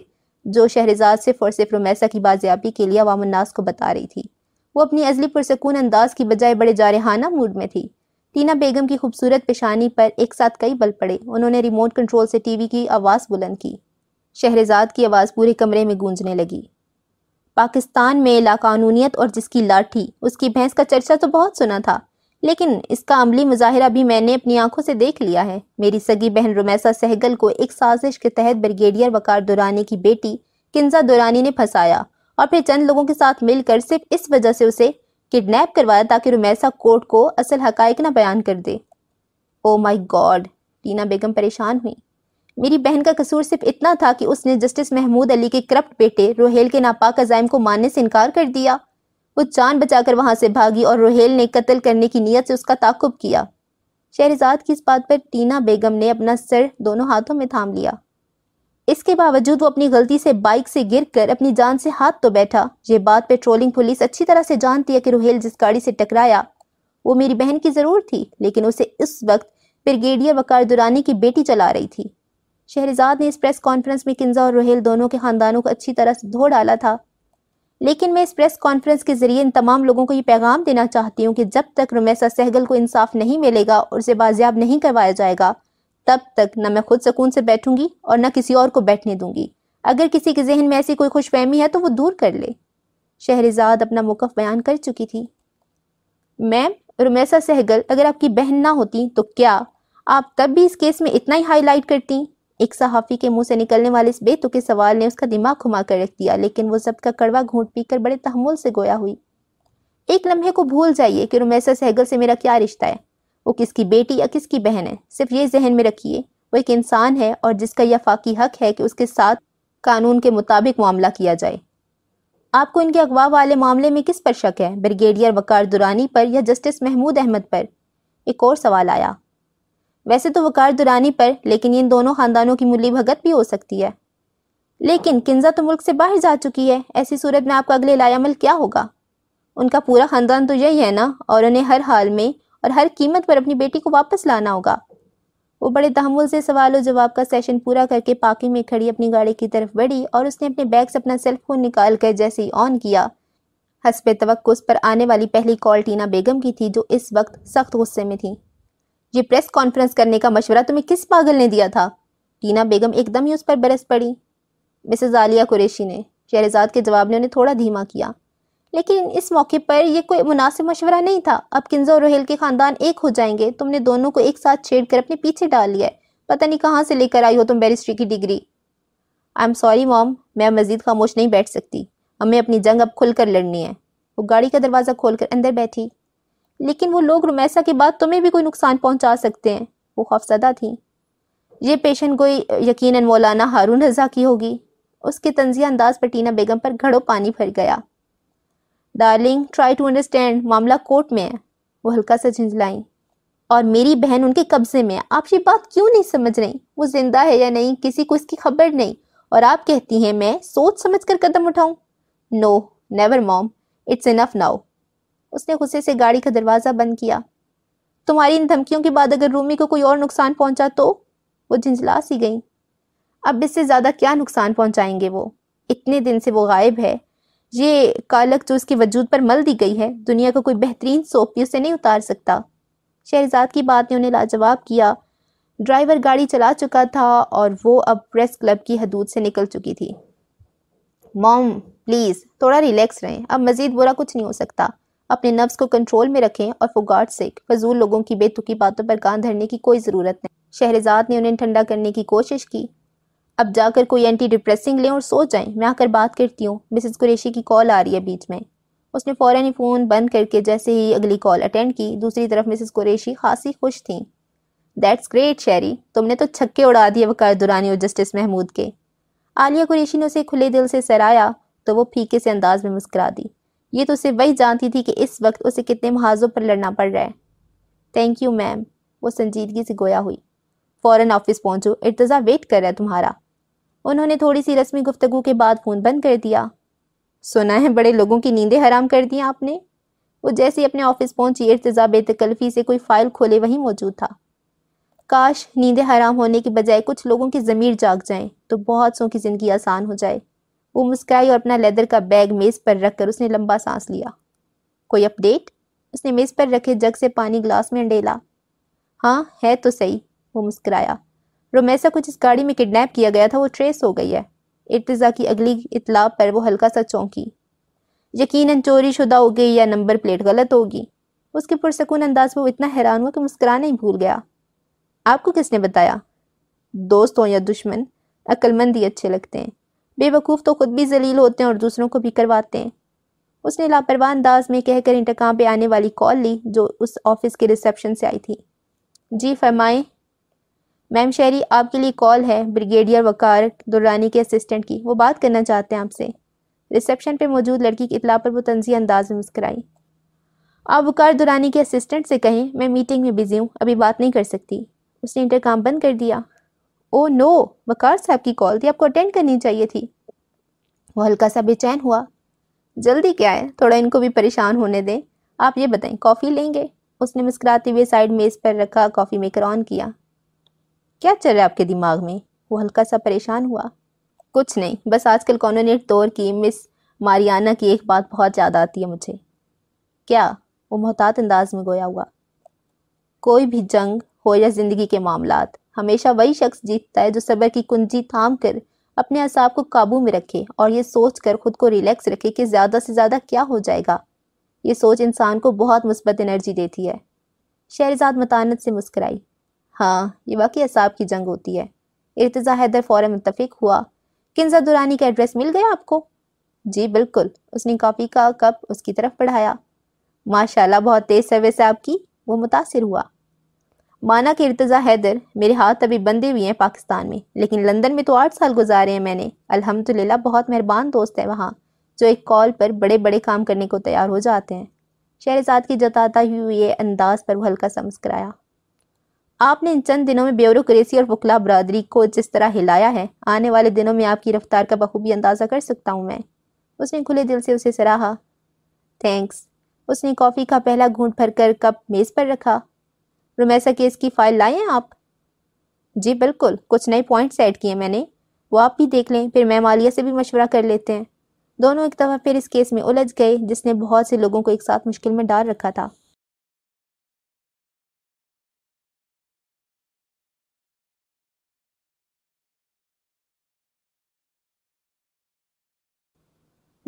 जो शहरज़ाद सिर्फ और सिर्फ रुमैसा की बाजियाबी के लिए अवाम नास को बता रही थी। वो अपनी अजली पुरसकून अंदाज की बजाय बड़े जारहाना मूड में थी। टीना बेगम की खूबसूरत पेशानी पर एक साथ कई बल पड़े। उन्होंने रिमोट कंट्रोल से टीवी की आवाज़ बुलंद की। शहरज़ाद की आवाज़ पूरे कमरे में गूंजने लगी। पाकिस्तान में लाकानूनियत और जिसकी लाठी उसकी भैंस का चर्चा तो बहुत सुना था, लेकिन इसका अमली मुजाहिरा भी मैंने अपनी आंखों से देख लिया है। मेरी सगी बहन रुमैसा सहगल को एक साजिश के तहत ब्रिगेडियर वकार दुरानी की बेटी किंजा दुरानी ने फंसाया और फिर चंद लोगों के साथ मिलकर सिर्फ इस वजह से उसे किडनैप करवाया ताकि रुमैसा कोर्ट को असल हकायक ना बयान कर दे। ओ माय गॉड, टीना बेगम परेशान हुई। मेरी बहन का कसूर सिर्फ इतना था कि उसने जस्टिस महमूद अली के करप्ट बेटे रोहेल के नापाक अजायम को मानने से इनकार कर दिया। वो जान बचाकर वहां से भागी और रोहेल ने कत्ल करने की नीयत से उसका ताक़ुब किया। शहरज़ाद की इस बात पर टीना बेगम ने अपना सर दोनों हाथों में थाम लिया। इसके बावजूद वो अपनी गलती से बाइक से गिरकर अपनी जान से हाथ तो बैठा। ये बात पेट्रोलिंग पुलिस अच्छी तरह से जानती है कि रुहेल जिस गाड़ी से टकराया वो मेरी बहन की जरूर थी, लेकिन उसे इस वक्त ब्रिगेडियर वकार दुरानी की बेटी चला रही थी। शहरजाद ने इस प्रेस कॉन्फ्रेंस में किंजा और रुहेल दोनों के खानदानों को अच्छी तरह से धो डाला था, लेकिन मैं इस प्रेस कॉन्फ्रेंस के जरिए इन तमाम लोगों को ये पैगाम देना चाहती हूँ कि जब तक रुमैसा सहगल को इंसाफ नहीं मिलेगा और उसे बाजियाब नहीं करवाया जाएगा, तब तक न मैं खुद सुकून से बैठूंगी और न किसी और को बैठने दूंगी। अगर किसी के जहन में ऐसी कोई खुशफहमी है तो वो दूर कर ले। शहरजाद अपना मौक़िफ़ बयान कर चुकी थी। मैम, रुमैसा सहगल अगर आपकी बहन ना होती तो क्या आप तब भी इस केस में इतना ही हाईलाइट करती? एक सहाफ़ी के मुंह से निकलने वाले इस बेतुके सवाल ने उसका दिमाग घुमा कर रख दिया, लेकिन वो सबका कड़वा घूंट पीकर बड़े तहमुल से गोया हुई। एक लम्हे को भूल जाइए कि रुमैसा सहगल से मेरा क्या रिश्ता है, वो किसकी बेटी या किसकी बहन है, सिर्फ ये जहन में रखिए। वो एक इंसान है और जिसका यह फाकी हक है कि उसके साथ कानून के मुताबिक मामला किया जाए। आपको इनके अगवा वाले मामले में किस पर शक है, ब्रिगेडियर वकार दुरानी पर या जस्टिस महमूद अहमद पर? एक और सवाल आया। वैसे तो वकार दुरानी पर, लेकिन इन दोनों खानदानों की मिली भगत भी हो सकती है। लेकिन किंजा तो मुल्क से बाहर जा चुकी है, ऐसी सूरत में आपका अगले लायामल क्या होगा? उनका पूरा खानदान तो यही है ना, और उन्हें हर हाल में और हर कीमत पर अपनी बेटी को वापस लाना होगा। वो बड़े तहमुल से सवाल और जवाब का सेशन पूरा करके पार्किंग में खड़ी अपनी गाड़ी की तरफ बढ़ी और उसने अपने बैग से अपना सेलफोन निकाल कर जैसे ही ऑन किया, हस्बे तवक्को उस पर आने वाली पहली कॉल टीना बेगम की थी, जो इस वक्त सख्त गुस्से में थी। ये प्रेस कॉन्फ्रेंस करने का मशवरा तुम्हें किस पागल ने दिया था? टीना बेगम एकदम ही उस पर बरस पड़ी। मिसेज आलिया कुरैशी ने। शहरजाद के जवाब ने उन्हें थोड़ा धीमा किया, लेकिन इस मौके पर यह कोई मुनासिब मशवरा नहीं था। अब किंजा और रोहेल के खानदान एक हो जाएंगे, तुमने दोनों को एक साथ छेड़कर अपने पीछे डाल लिया है। पता नहीं कहाँ से लेकर आई हो तुम बैरिस्ट्री की degree. I am sorry mom, मैं मजीद खामोश नहीं बैठ सकती, हमें अपनी जंग अब खुलकर लड़नी है। वो गाड़ी का दरवाज़ा खोलकर अंदर बैठी। लेकिन वो लोग रुमैसा के बाद तुम्हें भी कोई नुकसान पहुँचा सकते हैं, वो खौफजदा थी। ये पेशन गोई यकीनन मौलाना हारून रजा की होगी। उसके तंजिया अंदाज पर टीना बेगम पर घड़ों पानी भर गया। डार्लिंग, ट्राई टू अंडरस्टैंड, मामला कोर्ट में है। वो हल्का सा झिंझलाई। और मेरी बहन उनके कब्जे में है, आप ये बात क्यों नहीं समझ रही? वो जिंदा है या नहीं किसी को इसकी खबर नहीं, और आप कहती हैं मैं सोच समझ कर कदम उठाऊं। No never mom, it's enough now. उसने गुस्से से गाड़ी का दरवाज़ा बंद किया। तुम्हारी इन धमकियों के बाद अगर रूमी को कोई और नुकसान पहुँचा तो? वो झिंझला सी गई। अब इससे ज़्यादा क्या नुकसान पहुँचाएंगे वो? इतने दिन से वो गायब है, ये कालक जो उसके वजूद पर मल दी गई है, दुनिया का कोई बेहतरीन सोप भी उसे नहीं उतार सकता। शहरजाद की बात ने उन्हें लाजवाब किया। ड्राइवर गाड़ी चला चुका था और वो अब प्रेस क्लब की हदूद से निकल चुकी थी। मॉम प्लीज़ थोड़ा रिलैक्स रहें, अब मज़ीद बुरा कुछ नहीं हो सकता। अपने नफ्स को कंट्रोल में रखें और फॉर गॉड सेक फजूल लोगों की बेतुकी बातों पर कान धरने की कोई ज़रूरत नहीं। शहरजाद ने उन्हें ठंडा करने की कोशिश की। अब जाकर कोई एंटी डिप्रेसिंग लें और सो जाएं, मैं आकर बात करती हूँ, मिसेस कुरैशी की कॉल आ रही है बीच में। उसने फ़ौरन ही फ़ोन बंद करके जैसे ही अगली कॉल अटेंड की, दूसरी तरफ मिसेस कुरैशी खासी खुश थीं। दैट्स ग्रेट शेरी, तुमने तो छक्के उड़ा दिए वकार दुरानी और जस्टिस महमूद के। आलिया कुरैशी ने उसे खुले दिल से सराहा तो वो फीके से अंदाज में मुस्करा दी। ये तो सिर्फ वही जानती थी कि इस वक्त उसे कितने महाजों पर लड़ना पड़ रहा है। थैंक यू मैम, वो संजीदगी से गोया हुई। फ़ौरन ऑफिस पहुँचो, इर्तज़ा वेट कर रहा है तुम्हारा। उन्होंने थोड़ी सी रस्मी गुफ्तगू के बाद फ़ोन बंद कर दिया। सुना है बड़े लोगों की नींदें हराम कर दी आपने। वो जैसे ही अपने ऑफिस पहुंची, इर्तज़ा बेतकल्फ़ी से कोई फ़ाइल खोले वहीं मौजूद था। काश नींदें हराम होने के बजाय कुछ लोगों की ज़मीर जाग जाएं तो बहुत सौ की ज़िंदगी आसान हो जाए। वो मुस्कुराई और अपना लेदर का बैग मेज़ पर रख कर उसने लंबा सांस लिया। कोई अपडेट? उसने मेज़ पर रखे जग से पानी ग्लास में अंडेला। हाँ है तो सही, वो मुस्कुराया। रुमैसा कुछ इस गाड़ी में किडनैप किया गया था, वो ट्रेस हो गई है। इर्तज़ा की अगली इतला पर वो हल्का सा चौंकी। यकीनन चोरी शुदा हो गई या नंबर प्लेट गलत होगी। उसके पुरसकून अंदाज में वो इतना हैरान हुआ कि मुस्कुराना ही भूल गया। आपको किसने बताया? दोस्त हो या दुश्मन, अक्लमंद ही अच्छे लगते हैं, बेवकूफ़ तो खुद भी जलील होते हैं और दूसरों को भी करवाते हैं। उसने लापरवाह अंदाज में कहकर इंटकाम पर आने वाली कॉल ली जो उस ऑफिस के रिसेप्शन से आई थी। जी फरमाएँ। मैम शेरी, आपके लिए कॉल है ब्रिगेडियर वकार दुरानी के असिस्टेंट की, वो बात करना चाहते हैं आपसे। रिसेप्शन पे मौजूद लड़की की इतला पर वो तंज़ी अंदाज में मुस्कराई। आप वकार दुरानी के असिस्टेंट से कहें मैं मीटिंग में बिजी हूँ, अभी बात नहीं कर सकती। उसने इंटरकॉम बंद कर दिया। ओ नो, वकार साहब की कॉल थी, आपको अटेंड करनी चाहिए थी। वो हल्का सा बेचैन हुआ। जल्दी क्या है, थोड़ा इनको भी परेशान होने दें। आप ये बताएं, कॉफ़ी लेंगे? उसने मुस्कुराते हुए साइड मेज़ पर रखा कॉफ़ी मेकर ऑन किया। क्या चल रहा है आपके दिमाग में? वो हल्का सा परेशान हुआ। कुछ नहीं, बस आजकल कॉलोनियल दौर की मिस मारियाना की एक बात बहुत ज़्यादा आती है मुझे। क्या? वो मोहतात अंदाज में गोया हुआ। कोई भी जंग हो या ज़िंदगी के मामलात, हमेशा वही शख्स जीतता है जो सब्र की कुंजी थाम कर अपने असाब को काबू में रखे और ये सोच कर ख़ुद को रिलैक्स रखे कि ज़्यादा से ज़्यादा क्या हो जाएगा। ये सोच इंसान को बहुत मुस्बत एनर्जी देती है। शहरजाद मतानत से मुस्कराई। हाँ, ये वाकई असाब की जंग होती है। इर्तज़ा हैदर फ़ौरन मुत्तफिक हुआ। किन्ज़ा दुरानी का एड्रेस मिल गया आपको? जी बिल्कुल। उसने कॉफ़ी का कप उसकी तरफ बढ़ाया। माशाल्लाह, बहुत तेज़ सर्विस है आपकी। वो मुतासिर हुआ। माना कि इर्तज़ा हैदर मेरे हाथ अभी बंधे हुए हैं पाकिस्तान में, लेकिन लंदन में तो 8 साल गुजारे हैं मैंने। अल्हम्दुलिल्लाह, बहुत मेहरबान दोस्त है वहाँ जो एक कॉल पर बड़े बड़े काम करने को तैयार हो जाते हैं। शहरजाद की जताता हुए अंदाज पर वो हल्का सा मुस्कराया। आपने इन चंद दिनों में ब्यूरोक्रेसी और वकला बरादरी को जिस तरह हिलाया है, आने वाले दिनों में आपकी रफ्तार का बखूबी अंदाज़ा कर सकता हूँ मैं। उसने खुले दिल से उसे सराहा। थैंक्स। उसने कॉफ़ी का पहला घूंट भरकर कप मेज़ पर रखा। रुमैसा केस की फ़ाइल लाए हैं आप? जी बिल्कुल, कुछ नए पॉइंट्स ऐड किए मैंने, वो आप भी देख लें, फिर मैं मालिया से भी मशवरा कर लेते हैं। दोनों एक दफ़ा फिर इस केस में उलझ गए जिसने बहुत से लोगों को एक साथ मुश्किल में डाल रखा था।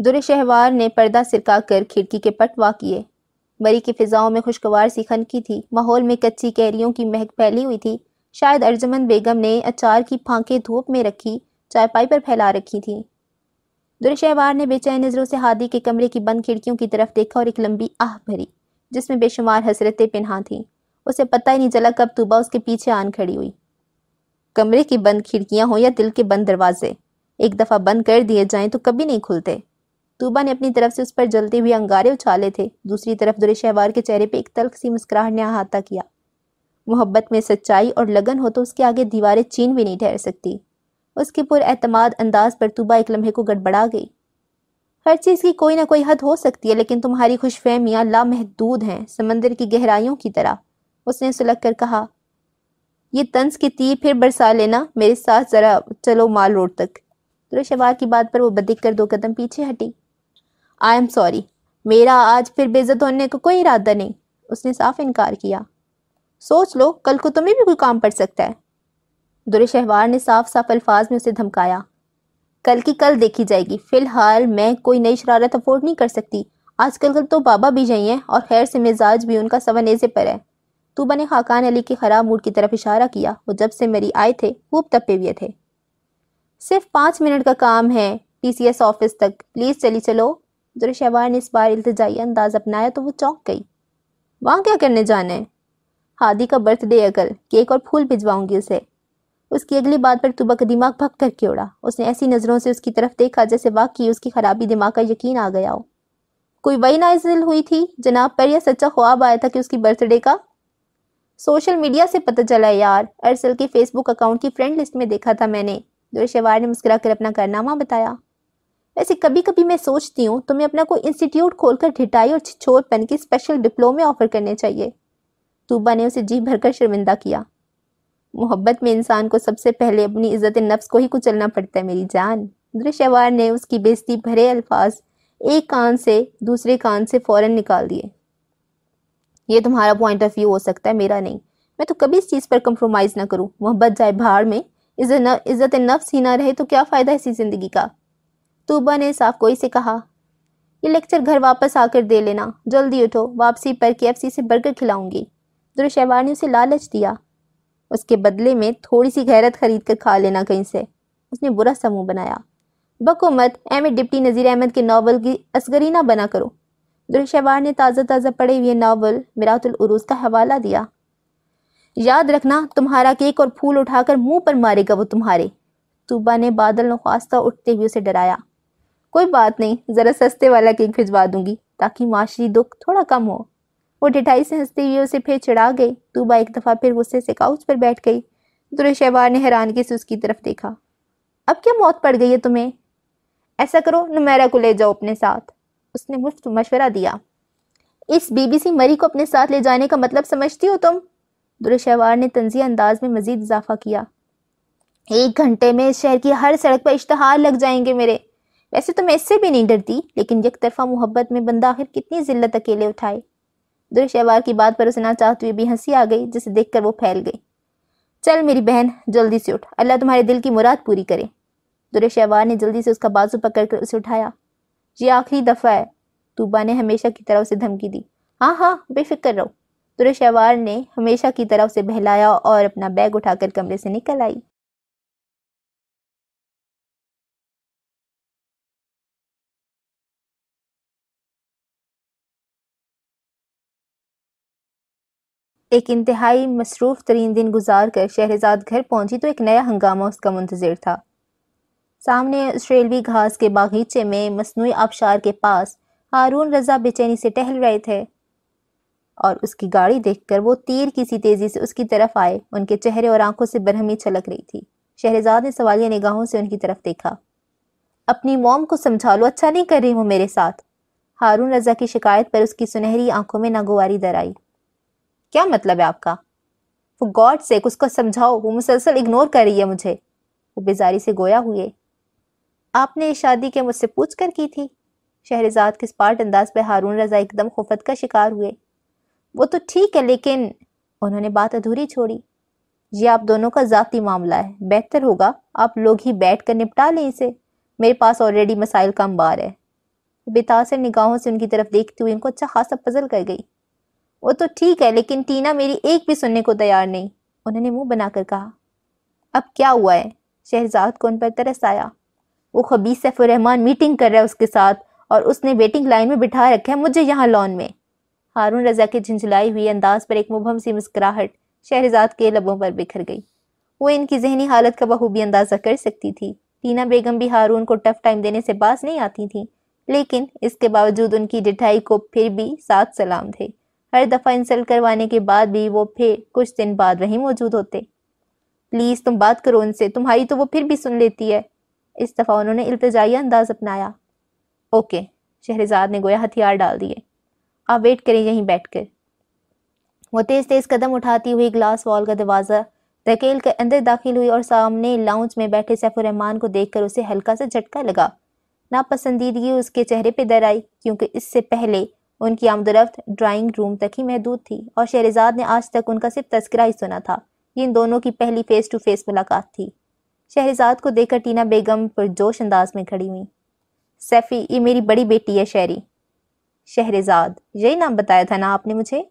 दुर्शहवार ने पर्दा सिरका कर खिड़की के पटवा किए। मरी की फिजाओं में खुशगवार सी खनकी थी। माहौल में कच्ची कैरियों की महक फैली हुई थी। शायद अर्जुमंद बेगम ने अचार की फांकें धूप में रखी चायपाई पर फैला रखी थी। दुर्शहवार ने बेचैन नजरों से हादी के कमरे की बंद खिड़कियों की तरफ देखा और एक लंबी आह भरी जिसमें बेशुमार हसरतें पिन्हा थीं। उसे पता ही नहीं चला कब तूबा उसके पीछे आन खड़ी हुई। कमरे की बंद खिड़कियां हों या दिल के बंद दरवाजे, एक दफ़ा बंद कर दिए जाएं तो कभी नहीं खुलते। तूबा ने अपनी तरफ से उस पर जलते हुए अंगारे उछाले थे। दूसरी तरफ दुर्शहवार के चेहरे पे एक तल्ख सी मुस्कुराहट ने अहाता किया। मोहब्बत में सच्चाई और लगन हो तो उसके आगे दीवारें चीन भी नहीं ठहर सकती। उसके पुरएतमाद अंदाज पर तूबा एक लम्हे को गड़बड़ा गई। हर चीज़ की कोई ना कोई हद हो सकती है, लेकिन तुम्हारी खुशफहमियाँ लामहदूद हैं, समंदर की गहराइयों की तरह। उसने सुलग कर कहा। ये तंज की तीर फिर बरसा लेना, मेरे साथ ज़रा चलो माल रोड तक। दुर्शहवार की बात पर वो बदिक कर 2 कदम पीछे हटी। आई एम सॉरी, मेरा आज फिर बेइज्जत होने का कोई इरादा नहीं। उसने साफ इनकार किया। सोच लो, कल को तुम्हें भी कोई काम पड़ सकता है। दुर्शहवार ने साफ साफ अल्फाज में उसे धमकाया। कल की कल देखी जाएगी, फ़िलहाल मैं कोई नई शरारत अफोर्ड नहीं कर सकती। आजकल तो बाबा भी यही हैं और खैर से मिजाज भी उनका सवानेज़े पर है। तूबा ने खाकान अली के ख़राब मूड की तरफ इशारा किया। वो जब से मेरी आए थे खूब तपे हुए थे। सिर्फ 5 मिनट का काम है PCS ऑफिस तक, प्लीज़ चली चलो। दुर्शहवार ने इस बार इल्तिजाई अंदाज अपनाया तो वो चौंक गई। वहाँ क्या करने जाना है? हादी का बर्थडे है कल, केक और फूल भिजवाऊंगी उसे। उसकी अगली बात पर तूबा का दिमाग भक करके उड़ा। उसने ऐसी नज़रों से उसकी तरफ देखा जैसे वाकई उसकी खराबी दिमाग का यकीन आ गया हो। कोई वही नाजिल हुई थी जनाब पर, यह सच्चा ख्वाब आया था कि उसकी बर्थडे का? सोशल मीडिया से पता चला यार, अरसल के फेसबुक अकाउंट की फ्रेंड लिस्ट में देखा था मैंने। दुर्शहवार ने मुस्कुरा कर अपना कारनामा बताया। वैसे कभी कभी मैं सोचती हूँ तुम्हें अपना कोई इंस्टीट्यूट खोलकर ढिठाई और छिछोरपन की स्पेशल डिप्लोमे ऑफर करने चाहिए। तूबा ने उसे जी भरकर शर्मिंदा किया। मोहब्बत में इंसान को सबसे पहले अपनी इज्जत नफ्स को ही कुचलना पड़ता है मेरी जान। दुर्शहवार ने उसकी बेइज्जती भरे अल्फाज एक कान से दूसरे कान से फौरन निकाल दिए। ये तुम्हारा पॉइंट ऑफ व्यू हो सकता है, मेरा नहीं। मैं तो कभी इस चीज़ पर कंप्रोमाइज़ ना करूँ। मोहब्बत जाए भाड़ में, इज्जत नफ्स ही ना रहे तो क्या फ़ायदा इसी ज़िंदगी का। तूबा ने साफ गोई से कहा। ये लेक्चर घर वापस आकर दे लेना, जल्दी उठो, वापसी पर KFC से बर्गर खिलाऊंगी। दुर्शहवार ने उसे लालच दिया। उसके बदले में थोड़ी सी गैरत खरीद कर खा लेना कहीं से। उसने बुरा सा मुँह बनाया। बको मत, M A deputy Nazir Ahmad के नावल की असगरी ना बना करो। दुर्शहवार ने ताज़ा ताज़ा पढ़े हुए नावल मिरातुल उरूज का हवाला दिया। याद रखना, तुम्हारा केक और फूल उठाकर मुँह पर मारेगा वो तुम्हारे। तूबा ने बादल नख्वास्ता उठते हुए उसे डराया। कोई बात नहीं, ज़रा सस्ते वाला केक भिजवा दूंगी ताकि माशरी दुख थोड़ा कम हो। वो ढिठाई से हंसते हुए उसे फिर चिढ़ा गई। तूबा एक दफ़ा फिर गुस्से से काउच पर बैठ गई। दुर्शहवार ने हैरानगी से उसकी तरफ देखा। अब क्या मौत पड़ गई है तुम्हें? ऐसा करो नुमैरा को ले जाओ अपने साथ, उसने मुफ्त मशवरा दिया। इस बीबीसी मरी को अपने साथ ले जाने का मतलब समझती हो तुम? दुर्शहवार ने तंज़िया अंदाज में मजीद इजाफा किया। 1 घंटे में इस शहर की हर सड़क पर इश्तहार लग जाएंगे मेरे। वैसे तो मैं इससे भी नहीं डरती, लेकिन यकतरफा मोहब्बत में बंदा आखिर कितनी जिल्लत अकेले उठाए। दुर्शहवार की बात पर उसे ना चाहते हुए भी हंसी आ गई, जिसे देखकर वो फैल गई। चल मेरी बहन जल्दी से उठ, अल्लाह तुम्हारे दिल की मुराद पूरी करे। दुर्शहवार ने जल्दी से उसका बाजू पकड़कर उसे उठाया। ये आखिरी दफ़ा है, तूबा ने हमेशा की तरह उसे धमकी दी। हाँ हाँ बेफिक्र रहो, दुर्शहवार ने हमेशा की तरह उसे बहलाया और अपना बैग उठाकर कमरे से निकल आई। एक इंतहाई मसरूफ़ तरीन दिन गुजार कर शहरज़ाद घर पहुंची तो एक नया हंगामा उसका मुंतज़िर था। सामने ऑस्ट्रेलवी घास के बागीचे में मसनूई आबशार के पास हारून रज़ा बेचैनी से टहल रहे थे और उसकी गाड़ी देखकर वो तीर की सी तेज़ी से उसकी तरफ आए। उनके चेहरे और आंखों से बरहमी छलक रही थी। शहरज़ाद ने सवालिया निगाहों से उनकी तरफ देखा। अपनी मोम को समझा लो, अच्छा नहीं कर रही वो मेरे साथ। हारून रज़ा की शिकायत पर उसकी सुनहरी आंखों में नागवारी दर आई। क्या मतलब है आपका? वो गॉड सेक उसको समझाओ, वो मुसलसल इग्नोर कर रही है मुझे, वो बेजारी से गोया हुए। आपने शादी क्या मुझसे पूछ कर की थी? शहरज़ाद के स्पार्ट अंदाज पर हारून रज़ा एकदम खुफत का शिकार हुए। वो तो ठीक है, लेकिन उन्होंने बात अधूरी छोड़ी। ये आप दोनों का ज़ाती मामला है, बेहतर होगा आप लोग ही बैठ कर निपटा लें इसे, मेरे पास ऑलरेडी मसाइल का अंबार है। बेतासर निगाहों से उनकी तरफ देखते हुए इनको अच्छा खासा पजल कर गई। वो तो ठीक है, लेकिन टीना मेरी एक भी सुनने को तैयार नहीं, उन्होंने मुंह बनाकर कहा। अब क्या हुआ है? शहरज़ाद को उन पर तरस आया। वो खबीस सैफुररहमान मीटिंग कर रहा है उसके साथ और उसने वेटिंग लाइन में बिठा रखा है मुझे यहाँ लॉन में। हारून रज़ा के झंझलाई हुई अंदाज पर एक मुबहम सी मुस्कुराहट शहरज़ाद के लबों पर बिखर गई। वो इनकी जहनी हालत का बखूबी अंदाज़ा कर सकती थी। टीना बेगम भी हारून को टफ टाइम देने से बाज नहीं आती थी, लेकिन इसके बावजूद उनकी डिठाई को फिर भी साथ सलाम थे। हर दफ़ा इंसल्ट करवाने के बाद भी वो फिर कुछ दिन बाद वहीं मौजूद होते। प्लीज़ तुम बात करो उनसे, तुम्हारी तो वो फिर भी सुन लेती है। इस दफ़ा उन्होंने इल्तिजाई अंदाज़ अपनाया। ओके, शहरज़ाद ने गोया हथियार डाल दिए। आप वेट करें यहीं बैठकर। वो तेज़ तेज़ कदम उठाती हुई ग्लास वॉल का दरवाज़ा धकेल कर अंदर दाखिल हुई और सामने लाउंज में बैठे सैफुररहमान को देखकर उसे हल्का सा झटका लगा। नापसंदीदगी उसके चेहरे पर दर आई, क्योंकि इससे पहले उनकी आमदरफ्त ड्राइंग रूम तक ही महदूद थी और शहरज़ाद ने आज तक उनका सिर्फ तस्करा ही सुना था। ये इन दोनों की पहली फ़ेस टू फ़ेस मुलाकात थी। शहरज़ाद को देखकर टीना बेगम पुरजोश अंदाज में खड़ी हुई। सैफ़ी, ये मेरी बड़ी बेटी है शहरी। शहरज़ाद, यही नाम बताया था ना आपने मुझे?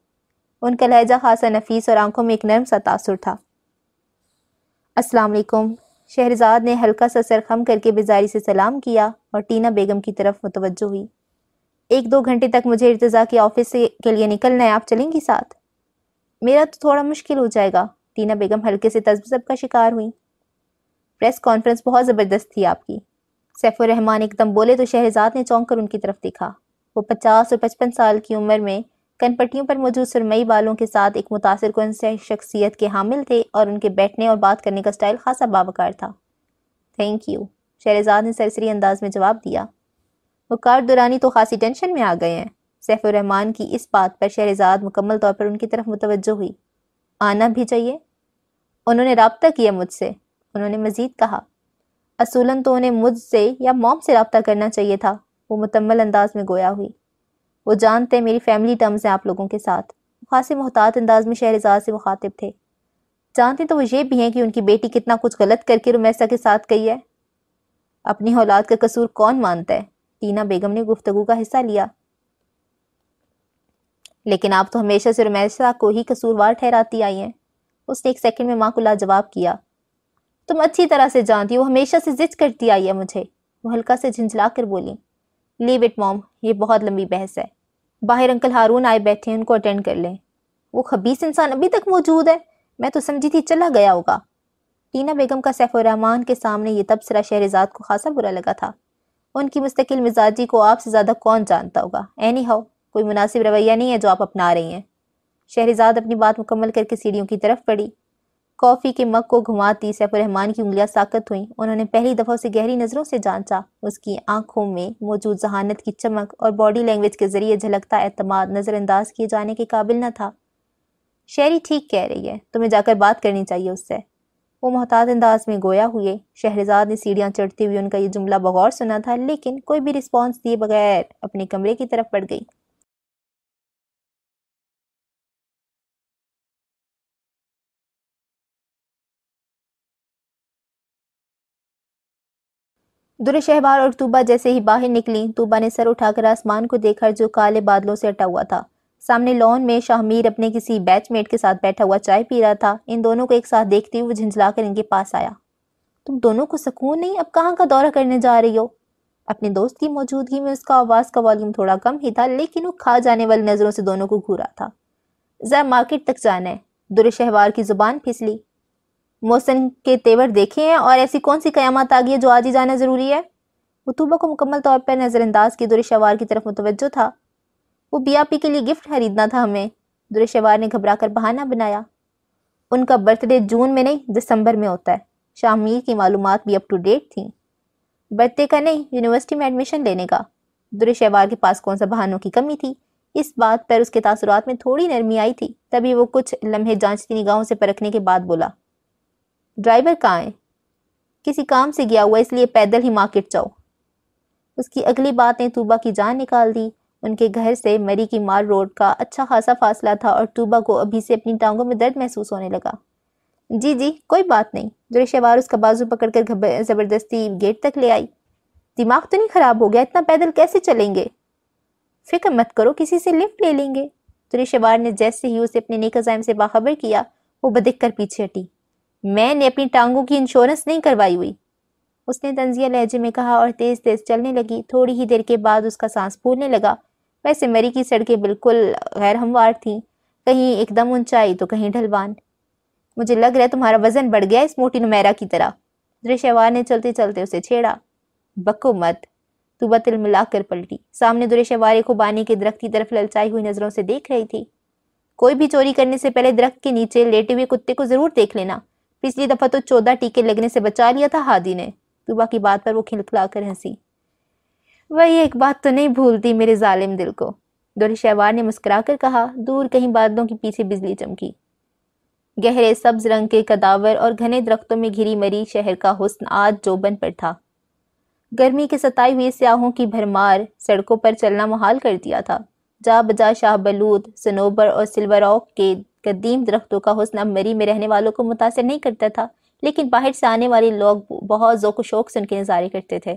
उनका लहजा खासा नफीस और आंखों में एक नरम सा तासुर था। अस्सलाम वालेकुम, शहरज़ाद ने हल्का सा सर खम करके बेजारी से सलाम किया और टीना बेगम की तरफ मुतवज्जो हुई। 1-2 घंटे तक मुझे इर्तज़ा के ऑफिस के लिए निकलना है, आप चलेंगी साथ? मेरा तो थोड़ा मुश्किल हो जाएगा, टीना बेगम हल्के से तज़ब्ज़ब का शिकार हुई। प्रेस कॉन्फ्रेंस बहुत ज़बरदस्त थी आपकी, सैफुररहमान एकदम बोले तो शहरज़ाद ने चौंक कर उनकी तरफ देखा। वो 50 और 55 साल की उम्र में कनपट्टियों पर मौजूद सुरमई बालों के साथ एक मुतासर कुन शख्सियत के हामिल थे और उनके बैठने और बात करने का स्टाइल खासा बावकार था। थैंक यू, शहरज़ाद ने सरसरी अंदाज में जवाब दिया। वकार दुरानी तो खासी टेंशन में आ गए हैं। सैफुररहमान की इस बात पर शहरज़ाद मुकम्मल तौर पर उनकी तरफ मुतवज्जो हुई। आना भी चाहिए, उन्होंने राब्ता किया मुझसे, उन्होंने मजीद कहा। असूलन तो उन्हें मुझसे या मॉम से राब्ता करना चाहिए था, वो मुतम्मल अंदाज में गोया हुई। वो जानते हैं मेरी फैमिली टर्म्स हैं आप लोगों के साथ, खासे मोहतात अंदाज में शहरज़ाद से मुखातिब थे। जानते तो वो ये भी हैं कि उनकी बेटी कितना कुछ गलत करके रुमैसा के साथ गई है। अपनी औलाद का कसूर कौन मानता है, टीना बेगम ने गुफ्तगू का हिस्सा लिया। लेकिन आप तो हमेशा से रुमैसा को ही कसूरवार ठहराती आई हैं, उसने एक सेकंड में माँ को लाजवाब किया। तुम अच्छी तरह से जानती हो, हमेशा से जिद करती आई है मुझे, वो हल्का से झंझला कर बोली। लीव इट मॉम, ये बहुत लंबी बहस है। बाहर अंकल हारून आए बैठे हैं, उनको अटेंड कर लें। वो खबीस इंसान अभी तक मौजूद है, मैं तो समझी थी चला गया होगा। टीना बेगम का सैफुररहमान के सामने ये तबसरा शहरज़ाद को खासा बुरा लगा था। उनकी मुस्तकिल मिजाजी को आपसे ज़्यादा कौन जानता होगा। एनी हाउ, कोई मुनासिब रवैया नहीं है जो आप अपना रही हैं। शहरज़ाद अपनी बात मुकम्मल करके सीढ़ियों की तरफ पड़ी। कॉफ़ी के मग को घुमाती सैफुर्रहमान की उंगलियां साकत हुईं। उन्होंने पहली दफ़ा उसे गहरी नज़रों से जांचा। उसकी आंखों में मौजूद जहानत की चमक और बॉडी लैंग्वेज के ज़रिए झलकता एतमाद नज़रअंदाज किए जाने के काबिल न था। शेरी ठीक कह रही है, तुम्हें जाकर बात करनी चाहिए उससे, वो मोहतात अंदाज में गोया हुए। शहरज़ाद ने सीढ़ियाँ चढ़ते हुए उनका ये जुमला बगौर सुना था, लेकिन कोई भी रिस्पॉन्स दिए बगैर अपने कमरे की तरफ बढ़ गई। दुरे शहबार और तूबा जैसे ही बाहर निकली, तूबा ने सर उठाकर आसमान को देखा जो काले बादलों से अटा हुआ था। सामने लॉन में शाहमीर अपने किसी बैचमेट के साथ बैठा हुआ चाय पी रहा था। इन दोनों को एक साथ देखते हुए झिंझला कर इनके पास आया। तुम दोनों को सुकून नहीं, अब कहाँ का दौरा करने जा रही हो? अपने दोस्त की मौजूदगी में उसका आवाज़ का वॉल्यूम थोड़ा कम ही था, लेकिन वो खा जाने वाली नज़रों से दोनों को घूरा था। ज़रा मार्केट तक जाना है, दुरे शहबार की जुबान फिसली। मौसम के तेवर देखे हैं और ऐसी कौन सी कयामत आ गई है जो आज ही जाना ज़रूरी है? वो तूबा को मुकम्मल तौर पर नज़रअंदाज की दुरे शहबार की तरफ मुतवज्जो था। वो बीआपी के लिए गिफ्ट खरीदना था हमें, दुरे शहबार ने घबराकर बहाना बनाया। उनका बर्थडे जून में नहीं दिसंबर में होता है। शाहमीर की मालूमात भी अप टू डेट थी। बर्थडे का नहीं, यूनिवर्सिटी में एडमिशन लेने का। दुरे शहबार के पास कौन सा बहानों की कमी थी? इस बात पर उसके तासुरात में थोड़ी नरमी आई थी। तभी वो कुछ लम्हे जांचती निगाहों से परखने के बाद बोला, ड्राइवर कहाँ है? किसी काम से गया हुआ, इसलिए पैदल ही मार्केट जाओ। उसकी अगली बात ने तूबा की जान निकाल दी। उनके घर से मरी की मार रोड का अच्छा खासा फासला था और तूबा को अभी से अपनी टांगों में दर्द महसूस होने लगा। जी जी कोई बात नहीं, दुरेशवार उसका बाजू पकड़कर ज़बरदस्ती गेट तक ले आई। दिमाग तो नहीं ख़राब हो गया, इतना पैदल कैसे चलेंगे? फिक्र मत करो, किसी से लिफ्ट ले लेंगे। दुरेशवार ने जैसे ही उसे अपने नेक अज़ाइम से बाखबर किया, वो बदिक कर पीछे हटी। मैंने अपनी टांगों की इंश्योरेंस नहीं करवाई हुई, उसने तंजिया लहजे में कहा और तेज़ तेज़ चलने लगी। थोड़ी ही देर के बाद उसका सांस फूलने लगा। वैसे मरी की सड़कें बिल्कुल गैर हमवार थीं, कहीं एकदम ऊंचाई तो कहीं ढलवान। मुझे लग रहा है तुम्हारा वज़न बढ़ गया इस मोटी नुमैरा की तरह, दुरेशवार ने चलते चलते उसे छेड़ा। बको मत, तूबा तिलमिला कर पलटी। सामने दुरेशवार एक खुबानी के दरख्त की तरफ ललचाई हुई नज़रों से देख रही थी। कोई भी चोरी करने से पहले दरख्त के नीचे लेटे हुए कुत्ते को ज़रूर देख लेना। पिछली दफ़ा तो 14 टीके लगने से बचा लिया था हादी ने। तूबा की बात पर वो खिलखिला कर हंसी। वही एक बात तो नहीं भूलती मेरे जालिम दिल को, दुरे शहवार ने मुस्करा कर कहा। दूर कहीं बादलों के पीछे बिजली चमकी। गहरे सब्ज रंग के कदावर और घने दरख्तों में घिरी मरी शहर का हुस्न आज जोबन पर था। गर्मी के सताई हुई स्याहों की भरमार सड़कों पर चलना मुहाल कर दिया था। जा बजा शाहबलूद, सनोबर और सिल्वर ऑक के कदीम दरख्तों का हुस्न अब मरी में रहने वालों को मुतासर नहीं करता था, लेकिन बाहर से आने वाले लोग बहुत ज़ोक शौक से उनके नज़ारे करते थे।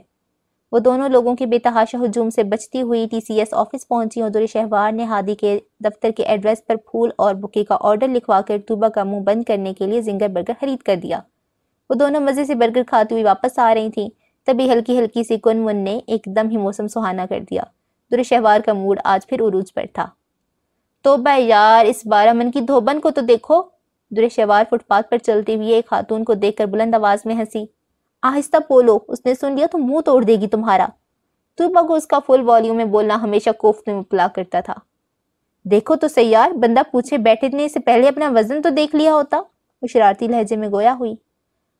वो दोनों लोगों के बेतहाशा हुजूम से बचती हुई TCS ऑफिस पहुंची और दुरे शहवार ने हादी के दफ्तर के एड्रेस पर फूल और बुके का ऑर्डर लिखवाकर तूबा का मुंह बंद करने के लिए जिंगर बर्गर खरीद कर दिया। वो दोनों मज़े से बर्गर खाती हुई वापस आ रही थीं, तभी हल्की हल्की सी कुनमुन ने एकदम ही मौसम सुहाना कर दिया। दुरे शहवार का मूड आज फिर उरूज पर था। तोबा यार, इस बारामन की धोबन को तो देखो, दुरे शहवार फुटपाथ पर चलती हुई एक खातून को देखकर बुलंद आवाज़ में हंसी। आहिस्ता बोलो, उसने सुन लिया तो मुंह तोड़ देगी तुम्हारा। तूबा को उसका फुल वॉल्यूम में बोलना हमेशा कोफ्त में मुबला करता था। देखो तो सही यार, बंदा पूछे बैठने से पहले अपना वजन तो देख लिया होता, वो शरारती लहजे में गोया हुई।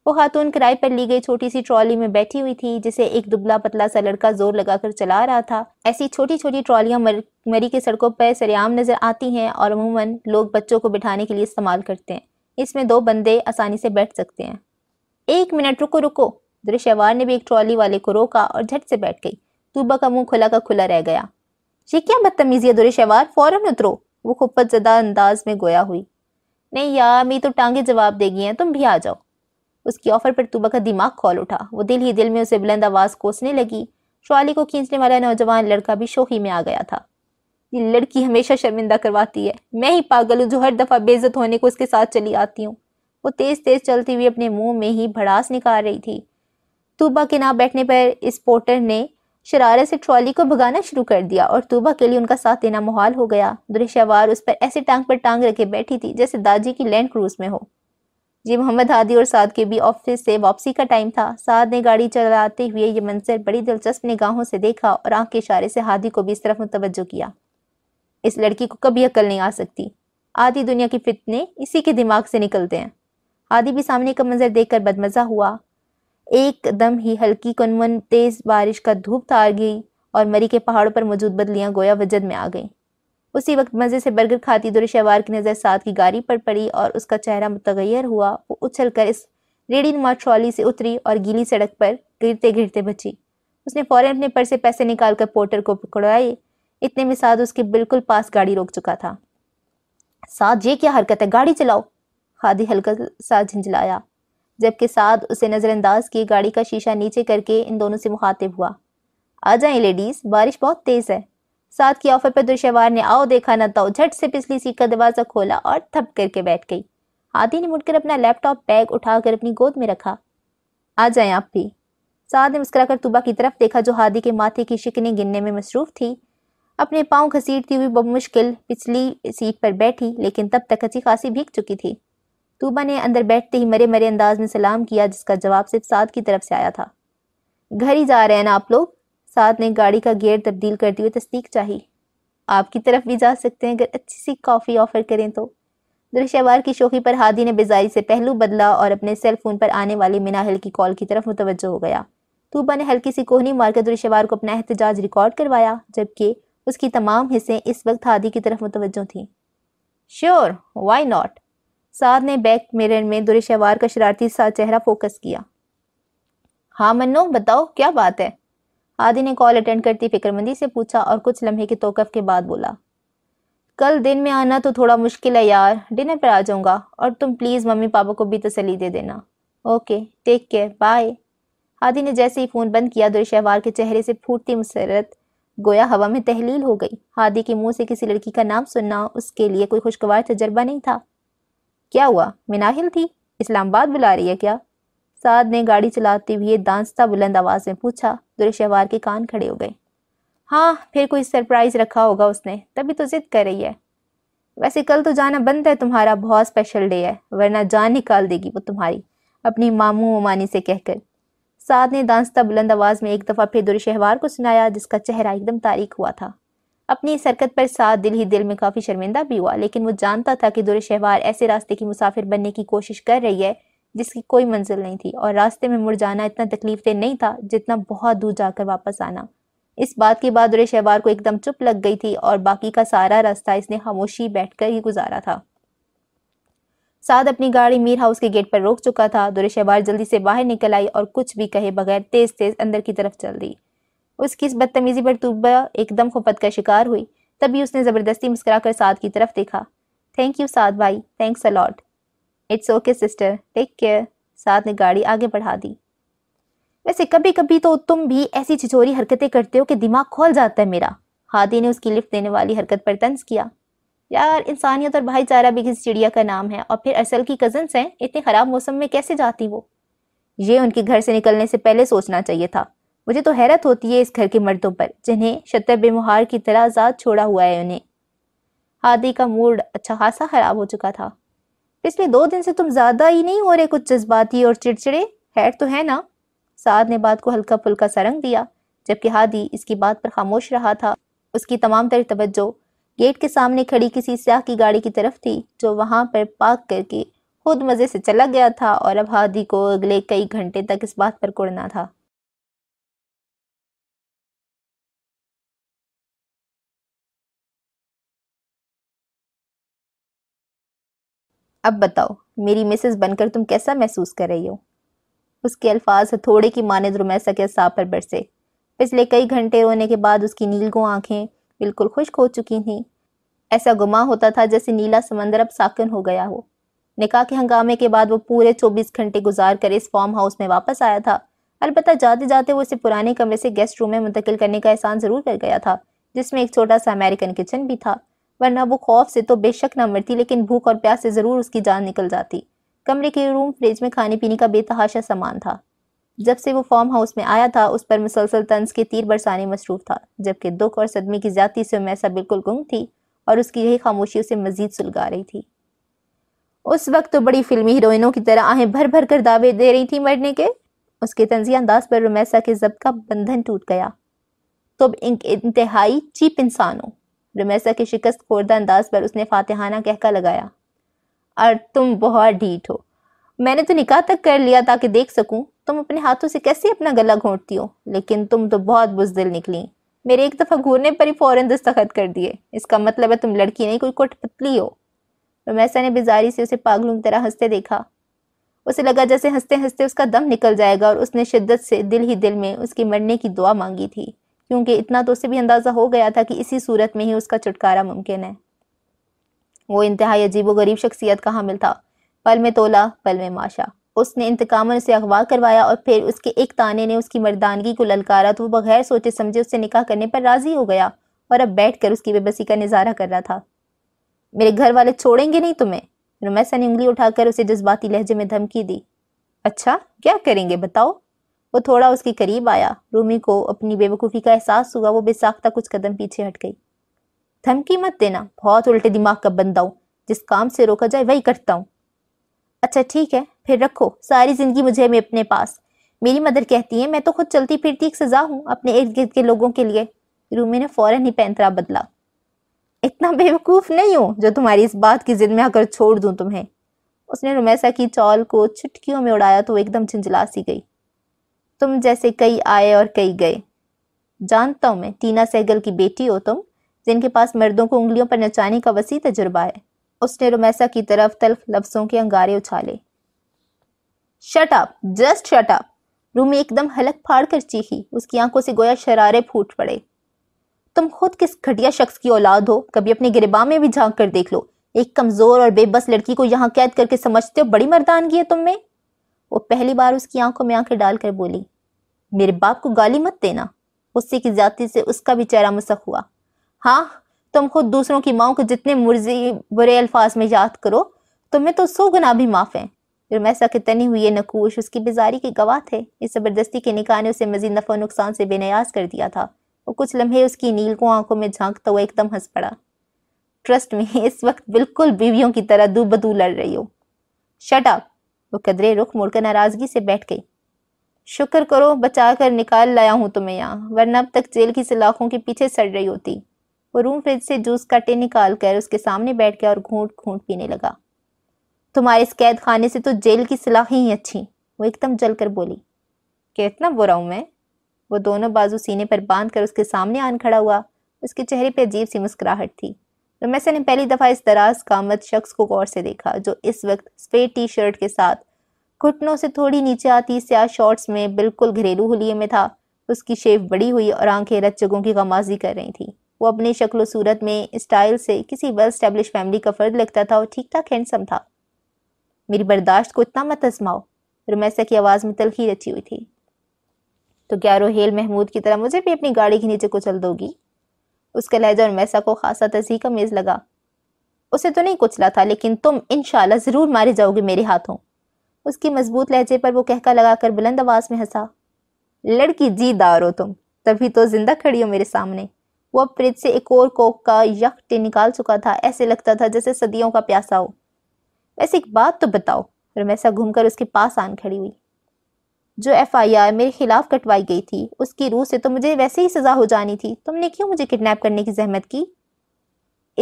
वो खातून किराए पर ली गई छोटी सी ट्रॉली में बैठी हुई थी, जिसे एक दुबला पतला सा लड़का जोर लगाकर चला रहा था। ऐसी छोटी छोटी ट्रॉलियाँ मरी के सड़कों पर सरेआम नजर आती हैं और अमूमन लोग बच्चों को बिठाने के लिए इस्तेमाल करते हैं। इसमें 2 बंदे आसानी से बैठ सकते हैं। 1 मिनट रुको, दुरेशवार ने भी एक ट्रॉली वाले को रोका और झट से बैठ गई। तूबा का मुंह खुला का खुला रह गया। ये क्या बदतमीजी है दुरेशवार, फौरन उतरो, वो खुपत ज़दा अंदाज में गोया हुई। नहीं यार, मेरी तो टांगे जवाब देगी हैं, तुम भी आ जाओ। उसकी ऑफर पर तूबा का दिमाग खोल उठा। वो दिल ही दिल में उसे बुलंद आवाज़ कोसने लगी। ट्रॉली को खींचने वाला नौजवान लड़का भी शोखी में आ गया था। ये लड़की हमेशा शर्मिंदा करवाती है, मैं ही पागल हूँ जो हर दफ़ा बेइज्जत होने को उसके साथ चली आती हूँ, वो तेज तेज चलती हुई अपने मुंह में ही भड़ास निकाल रही थी। तूबा के ना बैठने पर इस पोर्टर ने शरारत से ट्रॉली को भगाना शुरू कर दिया और तूबा के लिए उनका साथ देना मुहाल हो गया। दुरेशवार उस पर ऐसे टांग पर टांग रखे बैठी थी जैसे दाजी की लैंड क्रूज में हो। जी मोहम्मद हादी और साद के भी ऑफिस से वापसी का टाइम था। साद ने गाड़ी चलाते हुए ये मंजर बड़ी दिलचस्प निगाहों से देखा और आँख के इशारे से हादी को भी इस तरफ मुतवज्जो किया। इस लड़की को कभी अकल नहीं आ सकती, आधी दुनिया के फितने इसी के दिमाग से निकलते हैं। आदि भी सामने का मंजर देखकर बदमजा हुआ। एकदम ही हल्की कनवन तेज बारिश का धूप तार गई और मरी के पहाड़ों पर मौजूद बदलियां गोया वजद में आ गईं। उसी वक्त मजे से बर्गर खाती दुरशहवार की नज़र साथ की गाड़ी पर पड़ी और उसका चेहरा मुतगैर हुआ। वो उछल कर इस रेडी नुमा ट्रॉली से उतरी और गीली सड़क पर गिरते गिरते बची। उसने फौरन अपने पर्स से पैसे निकालकर पोर्टर को पकड़वाए। इतने में साद उसके बिल्कुल पास गाड़ी रोक चुका था। साद, ये क्या हरकत है, गाड़ी चलाओ। खादी हल्का सा झंझलाया जबकि साद उसे नज़रअंदाज किए गाड़ी का शीशा नीचे करके इन दोनों से मुखातिब हुआ। आ जाएं लेडीज़, बारिश बहुत तेज़ है। साद की ऑफर पर दुरशहवार ने आओ देखा न ताओ झट से पिछली सीट का दरवाज़ा खोला और थप करके बैठ गई। आदि ने मुड़कर अपना लैपटॉप बैग उठाकर अपनी गोद में रखा। आ जाएं आप भी। साद ने मुस्कुराकर तुबा की तरफ देखा जो हादी के माथे की शिकनें गिनने में मसरूफ थी। अपने पाँव घसीटती हुई बमुश्किल पिछली सीट पर बैठी, लेकिन तब तक अच्छी खासी भीग चुकी थी। तूबा ने अंदर बैठते ही मरे मरे अंदाज में सलाम किया जिसका जवाब सिर्फ साद की तरफ से आया था। घर ही जा रहे हैं ना आप लोग? साद ने गाड़ी का गियर तब्दील करते हुए तस्दीक चाही। आपकी तरफ भी जा सकते हैं अगर अच्छी सी कॉफ़ी ऑफर करें तो। दुरशहवार की शोखी पर हादी ने बेजारी से पहलू बदला और अपने सेल फोन पर आने वाली मिनाहिल की कॉल की तरफ मुतवज्जो हो गया। तूबा ने हल्की सी कोहनी मारकर दुरशहवार को अपना एहतजाज रिकॉर्ड करवाया जबकि उसकी तमाम हिस्सें इस वक्त हादी की तरफ मुतवज्जो थीं। Sure, why not. साद ने बैक मिरर में दुरशहवार का शरारती सा चेहरा फोकस किया। हाँ मन्नो, बताओ क्या बात है? आदि ने कॉल अटेंड करती फिक्रमंदी से पूछा और कुछ लम्हे के तौक़ुफ़ के बाद बोला, कल दिन में आना तो थोड़ा मुश्किल है यार, डिनर पर आ जाऊँगा और तुम प्लीज़ मम्मी पापा को भी तसली दे देना। Okay, take care, bye. Adi ने जैसे ही फ़ोन बंद किया दुरशहवार के चेहरे से फूटती मसरत गोया हवा में तहलील हो गई। हादी के मुंह से किसी लड़की का नाम सुनना उसके लिए कोई खुशगवार तजर्बा नहीं था। क्या हुआ, मिनाहिल थी, इस्लामाबाद बुला रही है क्या? साद ने गाड़ी चलाते हुए दांस्ता बुलंद आवाज़ में पूछा। दुरशहवार के कान खड़े हो गए। हाँ, फिर कोई सरप्राइज़ रखा होगा उसने, तभी तो ज़िद कर रही है। वैसे कल तो जाना बंद है, तुम्हारा बहुत स्पेशल डे है, वरना जान निकाल देगी वो तुम्हारी, अपनी मामू मानी से कहकर। साद ने दांस्ता बुलंद आवाज़ में एक दफ़ा फिर दुरशहवार को सुनाया जिसका चेहरा एकदम तारीक हुआ था। अपनी इस हरकत पर साद दिल ही दिल में काफ़ी शर्मिंदा भी हुआ, लेकिन वो जानता था कि दुरशहवार ऐसे रास्ते की मुसाफिर बनने की कोशिश कर रही है जिसकी कोई मंजिल नहीं थी और रास्ते में मुड़ जाना इतना तकलीफदेह नहीं था जितना बहुत दूर जाकर वापस आना। इस बात के बाद दुरशहवार को एकदम चुप लग गई थी और बाकी का सारा रास्ता इसने खामोशी बैठ कर ही गुजारा था। साद अपनी गाड़ी मीर हाउस के गेट पर रोक चुका था। दुरशहवार जल्दी से बाहर निकल आई और कुछ भी कहे बगैर तेज तेज अंदर की तरफ चल दी। उसकी इस बदतमीजी पर तूबा एकदम खुपत का शिकार हुई। तभी उसने ज़बरदस्ती मुस्कुराकर साद की तरफ देखा। थैंक यू साद भाई, thanks a lot. It's okay sister, take care. Saad ने गाड़ी आगे बढ़ा दी। वैसे कभी कभी तो तुम भी ऐसी छिछोरी हरकतें करते हो कि दिमाग खोल जाता है मेरा। हादी ने उसकी लिफ्ट देने वाली हरकत पर तंज किया। यार, इंसानियत और भाईचारा भी किसी चिड़िया का नाम है और फिर असल की कज़न्स हैं, इतने ख़राब मौसम में कैसे जाती वो? ये उनके घर से निकलने से पहले सोचना चाहिए था। मुझे तो हैरत होती है इस घर के मर्दों पर जिन्हें शतर बेमुहार की तरह आज़ाद छोड़ा हुआ है उन्हें। हादी का मूड अच्छा खासा ख़राब हो चुका था। पिछले 2 दिन से तुम ज़्यादा ही नहीं हो रहे कुछ जज्बाती और चिड़चिड़े हैर तो है ना? साद ने बात को हल्का फुल्का सा रंग दिया जबकि हादी इसकी बात पर खामोश रहा था। उसकी तमाम तरह तवज्जो गेट के सामने खड़ी किसी स्याह की गाड़ी की तरफ थी जो वहां पर पार्क करके खुद मज़े से चला गया था और अब हादी को अगले कई घंटे तक इस बात पर कुड़ना था। अब बताओ, मेरी मिसेस बनकर तुम कैसा महसूस कर रही हो? उसके अल्फाज हथौड़े की मानद रुमैसा के साँप पर बरसे। पिछले कई घंटे रोने के बाद उसकी नीलगों आँखें बिल्कुल खुश्क हो चुकी थी। ऐसा गुमा होता था जैसे नीला समंदर अब साकिन हो गया हो। निकाह के हंगामे के बाद वो पूरे 24 घंटे गुजार कर इस फार्म हाउस में वापस आया था। अलबत्ता जाते जाते वो इसे पुराने कमरे से गेस्ट रूम में मुंतकिल करने का एहसान ज़रूर कर गया था जिसमें एक छोटा सा अमेरिकन किचन भी था, वरना वो खौफ से तो बेशक न मरती लेकिन भूख और प्यास से ज़रूर उसकी जान निकल जाती। कमरे के रूम फ्रिज में खाने पीने का बेतहाशा सामान था। जब से वो फार्म हाउस में आया था उस पर मुसलसल तंज के तीर बरसाने मसरूफ था जबकि दुख और सदमे की ज़्यादती से मैसा बिल्कुल गुम थी और उसकी यही खामोशी उसे मज़ीद सुलगा रही थी। उस वक्त तो बड़ी फिल्मी हीरोइनों की तरह आहें भर भर कर दावे दे रही थी मरने के। उसके तंजी अंदाज पर रुमैसा के ज़ब्त का बंधन टूट गया। तुम इंतहाई चीप इंसान हो। रुमैसा के शिकस्त खोरदा अंदाज पर उसने फातिहाना कहका लगाया। और तुम बहुत ढीठ हो मैंने तो निकाह तक कर लिया ताकि देख सकूं तुम अपने हाथों से कैसे अपना गला घोंटती हो, लेकिन तुम तो बहुत बुजदिल निकली। मेरे एक दफ़ा घूरने पर ही फ़ौरन दस्तखत कर दिए। इसका मतलब है तुम लड़की नहीं कोई कठपुतली हो। रमैसा ने बेजारी से उसे पागलों की तरह हंसते देखा। उसे लगा जैसे हंसते हंसते उसका दम निकल जाएगा और उसने शिद्दत से दिल ही दिल में उसकी मरने की दुआ मांगी थी, क्योंकि इतना तो उसे भी अंदाज़ा हो गया था कि इसी सूरत में ही उसका छुटकारा मुमकिन है। वो इंतहाई अजीबोगरीब शख्सियत का हामिल था, पल में तोला पल में माशा। उसने इंतकामन उसे अगवा करवाया और फिर उसके एक ताने ने उसकी मर्दानगी को ललकारा तो वो बगैर सोचे समझे उससे निकाह करने पर राजी हो गया और अब बैठकर उसकी बेबसी का नज़ारा कर रहा था। मेरे घर वाले छोड़ेंगे नहीं तुम्हें, रमैसा ने उंगली उठाकर उसे जज्बाती लहजे में धमकी दी। अच्छा क्या करेंगे बताओ। वो थोड़ा उसके करीब आया। रूमी को अपनी बेवकूफ़ी का एहसास हुआ। वो बेसाख्ता कुछ कदम पीछे हट गई। धमकी मत देना, बहुत उल्टे दिमाग का बंदा हूँ, जिस काम से रोका जाए वही करता हूँ। अच्छा ठीक है फिर रखो, सारी ज़िंदगी मुझे मैं अपने पास। मेरी मदर कहती है मैं तो खुद चलती फिरती एक सज़ा हूँ अपने इर्द गिर्द के लोगों के लिए। रूमी ने फ़ौरन ही पैंतरा बदला। इतना बेवकूफ़ नहीं हूँ जो तुम्हारी इस बात की जिद में आकर छोड़ दूँ तुम्हें। उसने रमैसा की चौल को चुटकियों में उड़ाया तो एकदम झंझला सी गई। तुम जैसे कई आए और कई गए। जानता हूँ मैं, टीना सहगल की बेटी हो तुम, जिनके पास मर्दों को उंगलियों पर नचाने का वसी तजुर्बा है। उसने रमैसा की तरफ तल्ख लफ्ज़ों के अंगारे उछाले। Shut up, just shut up, Rumi एकदम हलक फाड़ कर चीखी। उसकी आंखों से गोया शरारे फूट पड़े। तुम खुद किस घटिया शख्स की औलाद हो, कभी अपने गिरबान में भी झांक कर देख लो। एक कमज़ोर और बेबस लड़की को यहाँ कैद करके समझते हो बड़ी मर्दानगी है तुम में। वो पहली बार उसकी आंखों में आंखें डालकर बोली। मेरे बाप को गाली मत देना। गुस्से की ज़्यादती से उसका भी चेहरा मसक हुआ। हाँ तुम खुद दूसरों की माओं को जितने मर्जी बुरे अल्फाज में याद करो, तुम्हें तो 100 गुना भी माफ़ है। रमैसा के तने हुए नकूश उसकी बेजारी के गवाह थे। इस ज़बरदस्ती के निकाह ने उसे मज़ीद नफ़ा नुकसान से बेनियाज़ कर दिया था। वो कुछ लम्हे उसकी नीलकों आंखों में झांकता हुआ एकदम हंस पड़ा। ट्रस्ट में इस वक्त बिल्कुल बीवियों की तरह दूबदू लड़ रही हो। शट अप, वो कदरे रुख मुड़कर नाराज़गी से बैठ गई। शुक्र करो बचा कर निकाल लाया हूँ तुम्हें यहाँ, वरना अब तक जेल की सलाखों के पीछे सड़ रही होती। वो रूम फ्रिज से जूस काटे निकाल कर उसके सामने बैठ गया और घूंट घूंट पीने लगा। तुम्हारे इस कैद खाने से तो जेल की सलाखें ही अच्छी, वो एकदम जलकर बोली। कितना बुरा हूँ मैं। वो दोनों बाजू सीने पर बांध कर उसके सामने आन खड़ा हुआ। उसके चेहरे पर अजीब सी मुस्कुराहट थी। रमैसा ने पहली दफ़ा इस दराज कामत शख्स को गौर से देखा, जो इस वक्त स्पेड टी शर्ट के साथ घुटनों से थोड़ी नीचे आती स्याह शॉर्ट्स में बिल्कुल घरेलू हुलिये में था। उसकी शेव बड़ी हुई और आंखें रचगों की गमाजी कर रही थी। वो अपनी शक्ल सूरत में स्टाइल से किसी वेल स्टैब्लिश फैमिली का फर्द लगता था और ठीक ठाक हैंडसम था। मेरी बर्दाश्त को इतना मत आजमाओ, रमैसा की आवाज़ में तलखी रची हुई थी। तो क्या रोहेल महमूद की तरह मुझे भी अपनी गाड़ी के नीचे कुचल दोगी? उसका लहजा रमैसा को खासा तस्वीर का मेज़ लगा। उसे तो नहीं कुचला था, लेकिन तुम इंशाल्लाह ज़रूर मारे जाओगे मेरे हाथों। उसकी मजबूत लहजे पर वो कहका लगाकर बुलंद आवाज़ में हंसा। लड़की जीदार हो तुम, तभी तो जिंदा खड़ी हो मेरे सामने। वो अब फ्रिज से एक और कोक का यकटे निकाल चुका था। ऐसे लगता था जैसे सदियों का प्यासा हो। वैसे एक बात तो बताओ, रमैसा घूमकर उसके पास आन खड़ी हुई। जो FIR मेरे खिलाफ कटवाई गई थी, उसकी रूह से तो मुझे वैसे ही सज़ा हो जानी थी। तुमने क्यों मुझे किडनैप करने की जहमत की?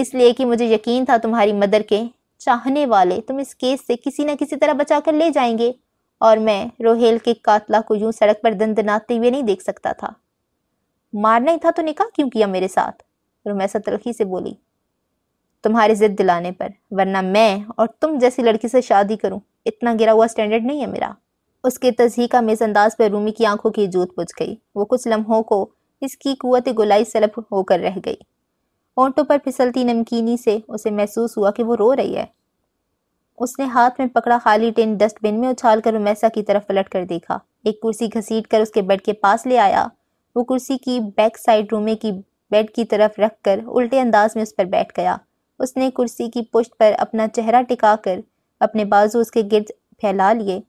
इसलिए कि मुझे यकीन था तुम्हारी मदर के चाहने वाले तुम इस केस से किसी न किसी तरह बचा कर ले जाएंगे, और मैं रोहेल के कातला को यूं सड़क पर दंदनाते हुए नहीं देख सकता था। मारना ही था तो निकाह क्यों किया मेरे साथ? रमैसा तलखी से बोली। तुम्हारी जिद दिलाने पर, वरना मैं और तुम जैसी लड़की से शादी करूं, इतना गिरा हुआ स्टैंडर्ड नहीं है मेरा। उसके तजही का मेज़ अंदाज पर रूमी की आंखों की जोत बुझ गई। वो कुछ लम्हों को इसकी कुव्वत गुलाई सलब होकर रह गई। ओंटों पर फिसलती नमकीनी से उसे महसूस हुआ कि वो रो रही है। उसने हाथ में पकड़ा खाली टिन डस्टबिन में उछालकर रमैसा की तरफ पलट कर देखा। एक कुर्सी घसीटकर उसके बेड के पास ले आया। वो कुर्सी की बैक साइड रूमी की बेड की तरफ रखकर उल्टे अंदाज में उस पर बैठ गया। उसने कुर्सी की पुष्ट पर अपना चेहरा टिकाकर अपने बाजू उसके गिर्द फैला लिए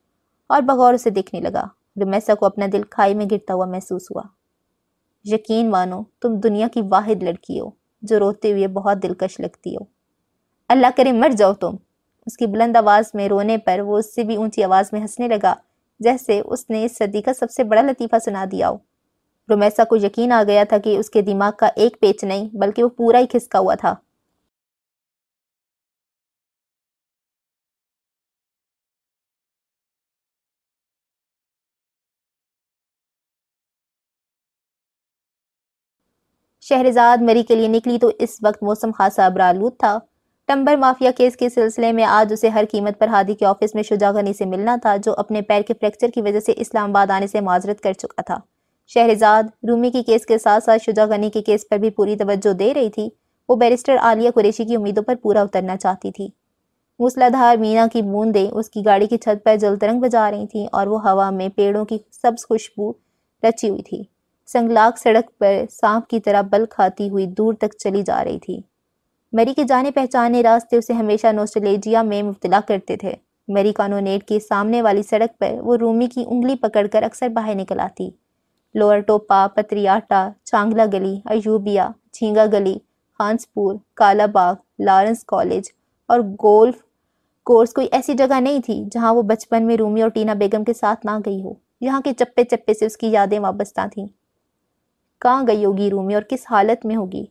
और बगौर उसे देखने लगा। रमैसा को अपना दिल खाई में गिरता हुआ महसूस हुआ। यकीन मानो तुम दुनिया की वाहिद लड़की हो जो रोते हुए बहुत दिलकश लगती हो। अल्लाह करे मर जाओ तुम। उसकी बुलंद आवाज़ में रोने पर वो उससे भी ऊंची आवाज़ में हंसने लगा, जैसे उसने इस सदी का सबसे बड़ा लतीफ़ा सुना दिया हो। रमैसा को यकीन आ गया था कि उसके दिमाग का एक पेच नहीं बल्कि वो पूरा ही खिसका हुआ था। शहरजाद मरी के लिए निकली तो इस वक्त मौसम खासा अबरालूद था। टंबर माफिया केस के सिलसिले में आज उसे हर कीमत पर हादी के ऑफिस में शुजा गनी से मिलना था, जो अपने पैर के फ्रैक्चर की वजह से इस्लामाबाद आने से माजरत कर चुका था। शहरजाद रूमी की केस के साथ साथ शुजा गनी के केस पर भी पूरी तवज्जो दे रही थी। वो बैरिस्टर आलिया कुरैशी की उम्मीदों पर पूरा उतरना चाहती थी। मूसलाधार मीना की बूंदें उसकी गाड़ी की छत पर जलतरंग बजा रही थीं और वो हवा में पेड़ों की सब्ज खुशबू रची हुई थी। संगलाक सड़क पर सांप की तरह बल खाती हुई दूर तक चली जा रही थी। मरी के जाने पहचाने रास्ते उसे हमेशा नोस्टलेजिया में मुब्तला करते थे। मरी कानोनेट की सामने वाली सड़क पर वो रूमी की उंगली पकड़कर अक्सर बाहर निकल आती। लोअर टोपा, पत्रियाटा, चांगला गली, अयूबिया, झींगा गली, खानसपुर, काला बाग, लॉरेंस कॉलेज और गोल्फ कोर्स कोई ऐसी जगह नहीं थी जहां वो बचपन में रूमी और टीना बेगम के साथ ना गई हो। यहाँ के चप्पे चप्पे से उसकी यादें वाबस्ता थीं। कहाँ गई होगी रूमी और किस हालत में होगी?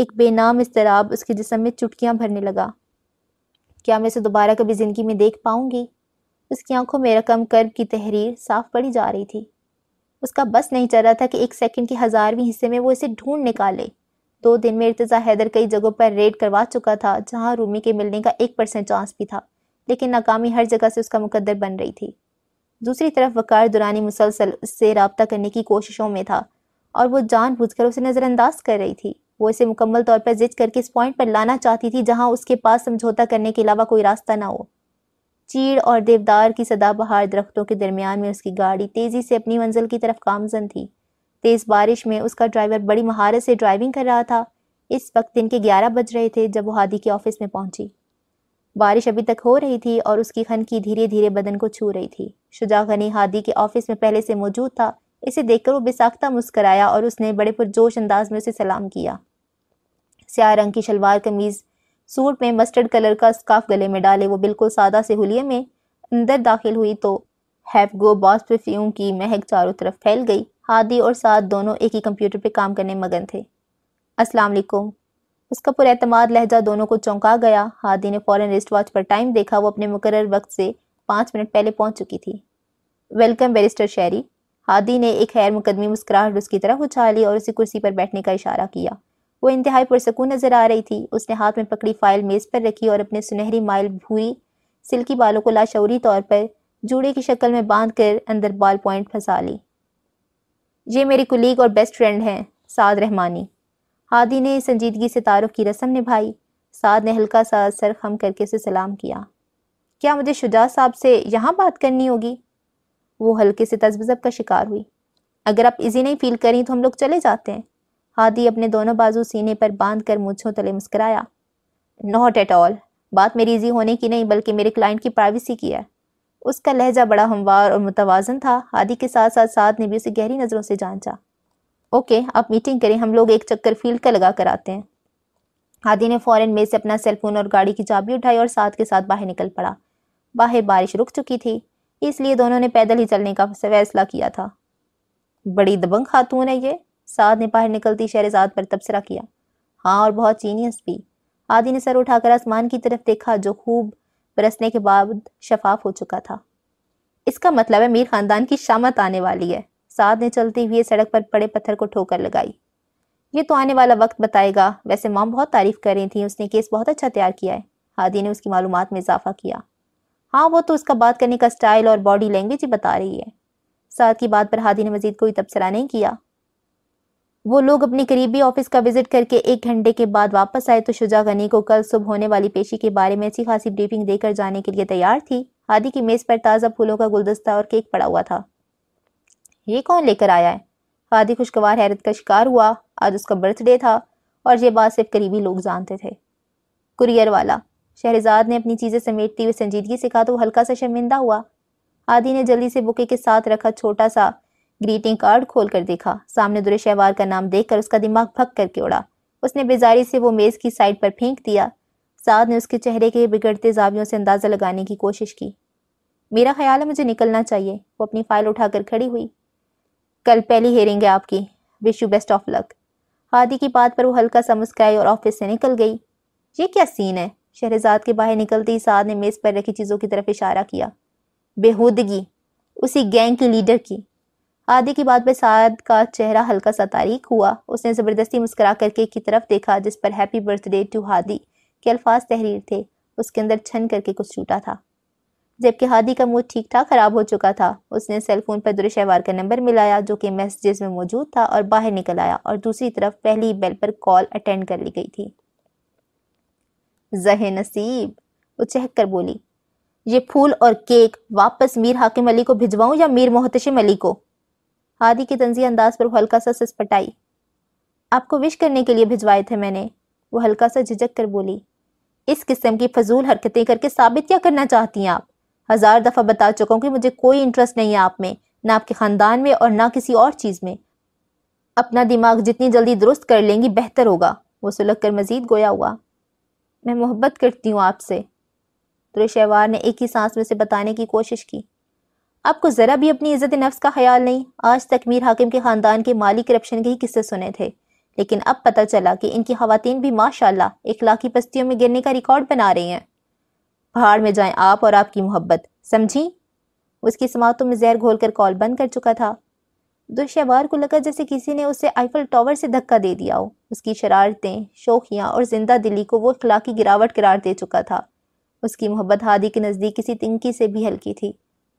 एक बेनाम इस्तराब उसके जिस्म में चुटकियां भरने लगा। क्या मैं उसे दोबारा कभी जिंदगी में देख पाऊंगी? उसकी आंखों में रकम कर्ब की तहरीर साफ पड़ी जा रही थी। उसका बस नहीं चल रहा था कि एक सेकंड के 1000वें हिस्से में वो इसे ढूंढ निकाले। 2 दिन में इर्तज़ा हैदर कई जगहों पर रेड करवा चुका था जहां रूमी के मिलने का 1% चांस भी था, लेकिन नाकामी हर जगह से उसका मुकद्दर बन रही थी। दूसरी तरफ वकार दुरानी मुसलसल उससे रब्ता करने की कोशिशों में था और वो जानबूझकर उसे नज़रअंदाज कर रही थी। वो इसे मुकम्मल तौर पर जिद करके इस पॉइंट पर लाना चाहती थी जहां उसके पास समझौता करने के अलावा कोई रास्ता ना हो। चीड़ और देवदार की सदाबहार दरख्तों के दरमियान में उसकी गाड़ी तेज़ी से अपनी मंजिल की तरफ गामजन थी। तेज़ बारिश में उसका ड्राइवर बड़ी महारत से ड्राइविंग कर रहा था। इस वक्त दिन के 11 बज रहे थे जब वो हादी के ऑफिस में पहुंची। बारिश अभी तक हो रही थी और उसकी खनकी धीरे धीरे बदन को छू रही थी। शुजा गनी हादी के ऑफिस में पहले से मौजूद था। इसे देखकर वो बेसाख्ता मुस्कराया और उसने बड़े पुरजोश अंदाज में उसे सलाम किया। स्याह रंग की शलवार कमीज, सूट में मस्टर्ड कलर का स्कार्फ गले में डाले वो बिल्कुल सादा से हुलिये में अंदर दाखिल हुई तो हैव गो बॉस परफ्यूम की महक चारों तरफ फैल गई। हादी और साथ दोनों एक ही कंप्यूटर पे काम करने मगन थे। अस्सलाम वालेकुम, उसका पुरएतमाद लहजा दोनों को चौंका गया। हादी ने फौरन रिस्ट वॉच पर टाइम देखा। वो अपने मुकर्रर वक्त से 5 मिनट पहले पहुंच चुकी थी। वेलकम बैरिस्टर शहरी, हादी ने एक खैर मुकदमी मुस्कुराहट उसकी तरफ उछाली और उसी कुर्सी पर बैठने का इशारा किया। वो इंतहाई पुरसकून नजर आ रही थी। उसने हाथ में पकड़ी फाइल मेज़ पर रखी और अपने सुनहरी माइल भूरी सिल्की बालों को लाशौरी तौर पर जूड़े की शक्ल में बांधकर अंदर बॉल पॉइंट फंसा ली। ये मेरी कुलीग और बेस्ट फ्रेंड हैं, साद रहमानी। हादी ने संजीदगी से तारुफ की रस्म निभाई। साद ने हल्का सा सर खम करके उसे सलाम किया। क्या मुझे शुजा साहब से यहाँ बात करनी होगी? वो हल्के से तजब्जब का शिकार हुई। अगर आप इजी नहीं फील करें तो हम लोग चले जाते हैं। हादी अपने दोनों बाजू सीने पर बांधकर मूंछों तले मुस्कराया। नॉट एट ऑल, बात मेरी इजी होने की नहीं बल्कि मेरे क्लाइंट की प्राइवेसी की है। उसका लहजा बड़ा हमवार और मुतवाजन था। हादी के साथ साथ साद ने भी उसे गहरी नज़रों से जांचा। ओके, आप मीटिंग करें, हम लोग एक चक्कर फील्ड का लगा कर आते हैं। हादी ने फौरन मेज से अपना सेलफोन और गाड़ी की चाबी उठाई और साद के साथ बाहर निकल पड़ा। बाहर बारिश रुक चुकी थी, इसलिए दोनों ने पैदल ही चलने का फैसला किया था। बड़ी दबंग खातून है ये, साद ने बाहर निकलती शहरजाद पर तबसरा किया। हाँ, और बहुत जीनियस भी। हादी ने सर उठाकर आसमान की तरफ देखा जो खूब बरसने के बाद शफाफ हो चुका था। इसका मतलब है मीर खानदान की शामत आने वाली है। साद ने चलते हुए सड़क पर पड़े पत्थर को ठोकर लगाई। ये तो आने वाला वक्त बताएगा। वैसे मॉम बहुत तारीफ कर रही थी, उसने केस बहुत अच्छा तैयार किया है, हादी ने उसकी मालूमात में इजाफा किया। हाँ, वो तो उसका बात करने का स्टाइल और बॉडी लैंग्वेज ही बता रही है। साथ की बात पर हादी ने मजीद कोई तबसरा नहीं किया। वो लोग अपने करीबी ऑफिस का विजिट करके 1 घंटे के बाद वापस आए तो शुजा गनी को कल सुबह होने वाली पेशी के बारे में अच्छी खासी ब्रीफिंग देकर जाने के लिए तैयार थी। हादी की मेज़ पर ताज़ा फूलों का गुलदस्ता और केक पड़ा हुआ था। ये कौन लेकर आया है? हादी खुशगवार हैरत का शिकार हुआ। आज उसका बर्थडे था और ये बात सिर्फ करीबी लोग जानते थे। कुरियर वाला, शहरजाद ने अपनी चीज़ें समेटती हुई संजीदगी से कहा तो वो हल्का सा शर्मिंदा हुआ। हादी ने जल्दी से बुके के साथ रखा छोटा सा ग्रीटिंग कार्ड खोलकर देखा। सामने दुरे शहवार का नाम देखकर उसका दिमाग भक करके उड़ा। उसने बेजारी से वो मेज़ की साइड पर फेंक दिया। साद ने उसके चेहरे के बिगड़ते जावियों से अंदाज़ा लगाने की कोशिश की। मेरा ख्याल है मुझे निकलना चाहिए। वो अपनी फाइल उठाकर खड़ी हुई। कल पहली हेयरिंग है आपकी, wish you best of luck. Hadi की बात पर वो हल्का सा मुस्कुराई और ऑफिस से निकल गई। ये क्या सीन है? शहरजाद के बाहर निकलते ही साद ने मेज़ पर रखी चीज़ों की तरफ इशारा किया। बेहूदगी, उसी गैंग की लीडर की। आदि की बात पे साद का चेहरा हल्का सा तारीक हुआ। उसने ज़बरदस्ती मुस्करा कर केक की तरफ देखा जिस पर हैप्पी बर्थडे टू हादी के अल्फाज तहरीर थे। उसके अंदर छन करके कुछ छूटा था। जबकि हादी का मूड ठीक ठाक खराब हो चुका था। उसने सेलफोन पर दुर्शहवार का नंबर मिलाया जो कि मैसेजेस में मौजूद था और बाहर निकल आया और दूसरी तरफ पहली बेल पर कॉल अटेंड कर ली गई थी। जहे नसीब, वो चहक कर बोली, ये फूल और केक वापस मीर हाकिम अली को भिजवाऊं या मीर मोहतशिम अली को? हादी के तंज़ीह अंदाज पर हल्का सा सिसपटाई। आपको विश करने के लिए भिजवाए थे मैंने, वो हल्का सा झिझक कर बोली। इस किस्म की फजूल हरकतें करके साबित क्या करना चाहती हैं आप? 1000 दफ़ा बता चुका हूँ कि मुझे कोई इंटरेस्ट नहीं है आप में, ना आपके ख़ानदान में और ना किसी और चीज़ में। अपना दिमाग जितनी जल्दी दुरुस्त कर लेंगी बेहतर होगा, वो सुलग कर मजीद गोया हुआ। मैं मोहब्बत करती हूँ आपसे, दुर्शहवार ने एक ही सांस में से बताने की कोशिश की। आपको ज़रा भी अपनी इज़्ज़त नफ्स का ख्याल नहीं। आज तक मीर हाकिम के ख़ानदान के माली करप्शन के ही किस्से सुने थे, लेकिन अब पता चला कि इनकी ख़वातीन भी माशाल्लाह इखलाकी पस्तियों में गिरने का रिकॉर्ड बना रही हैं। पहाड़ में जाएं आप और आपकी मोहब्बत, समझी? उसकी समातों में जहर घोलकर कॉल बंद कर चुका था। दुर्शहवार को लगा जैसे किसी ने उसे आईफल टावर से धक्का दे दिया हो। उसकी शरारतें, शोखियाँ और जिंदा दिली को वो इखलाकी गिरावट करार दे चुका था। उसकी मोहब्बत हादी के नज़दीक किसी तिनकी से भी हल्की थी।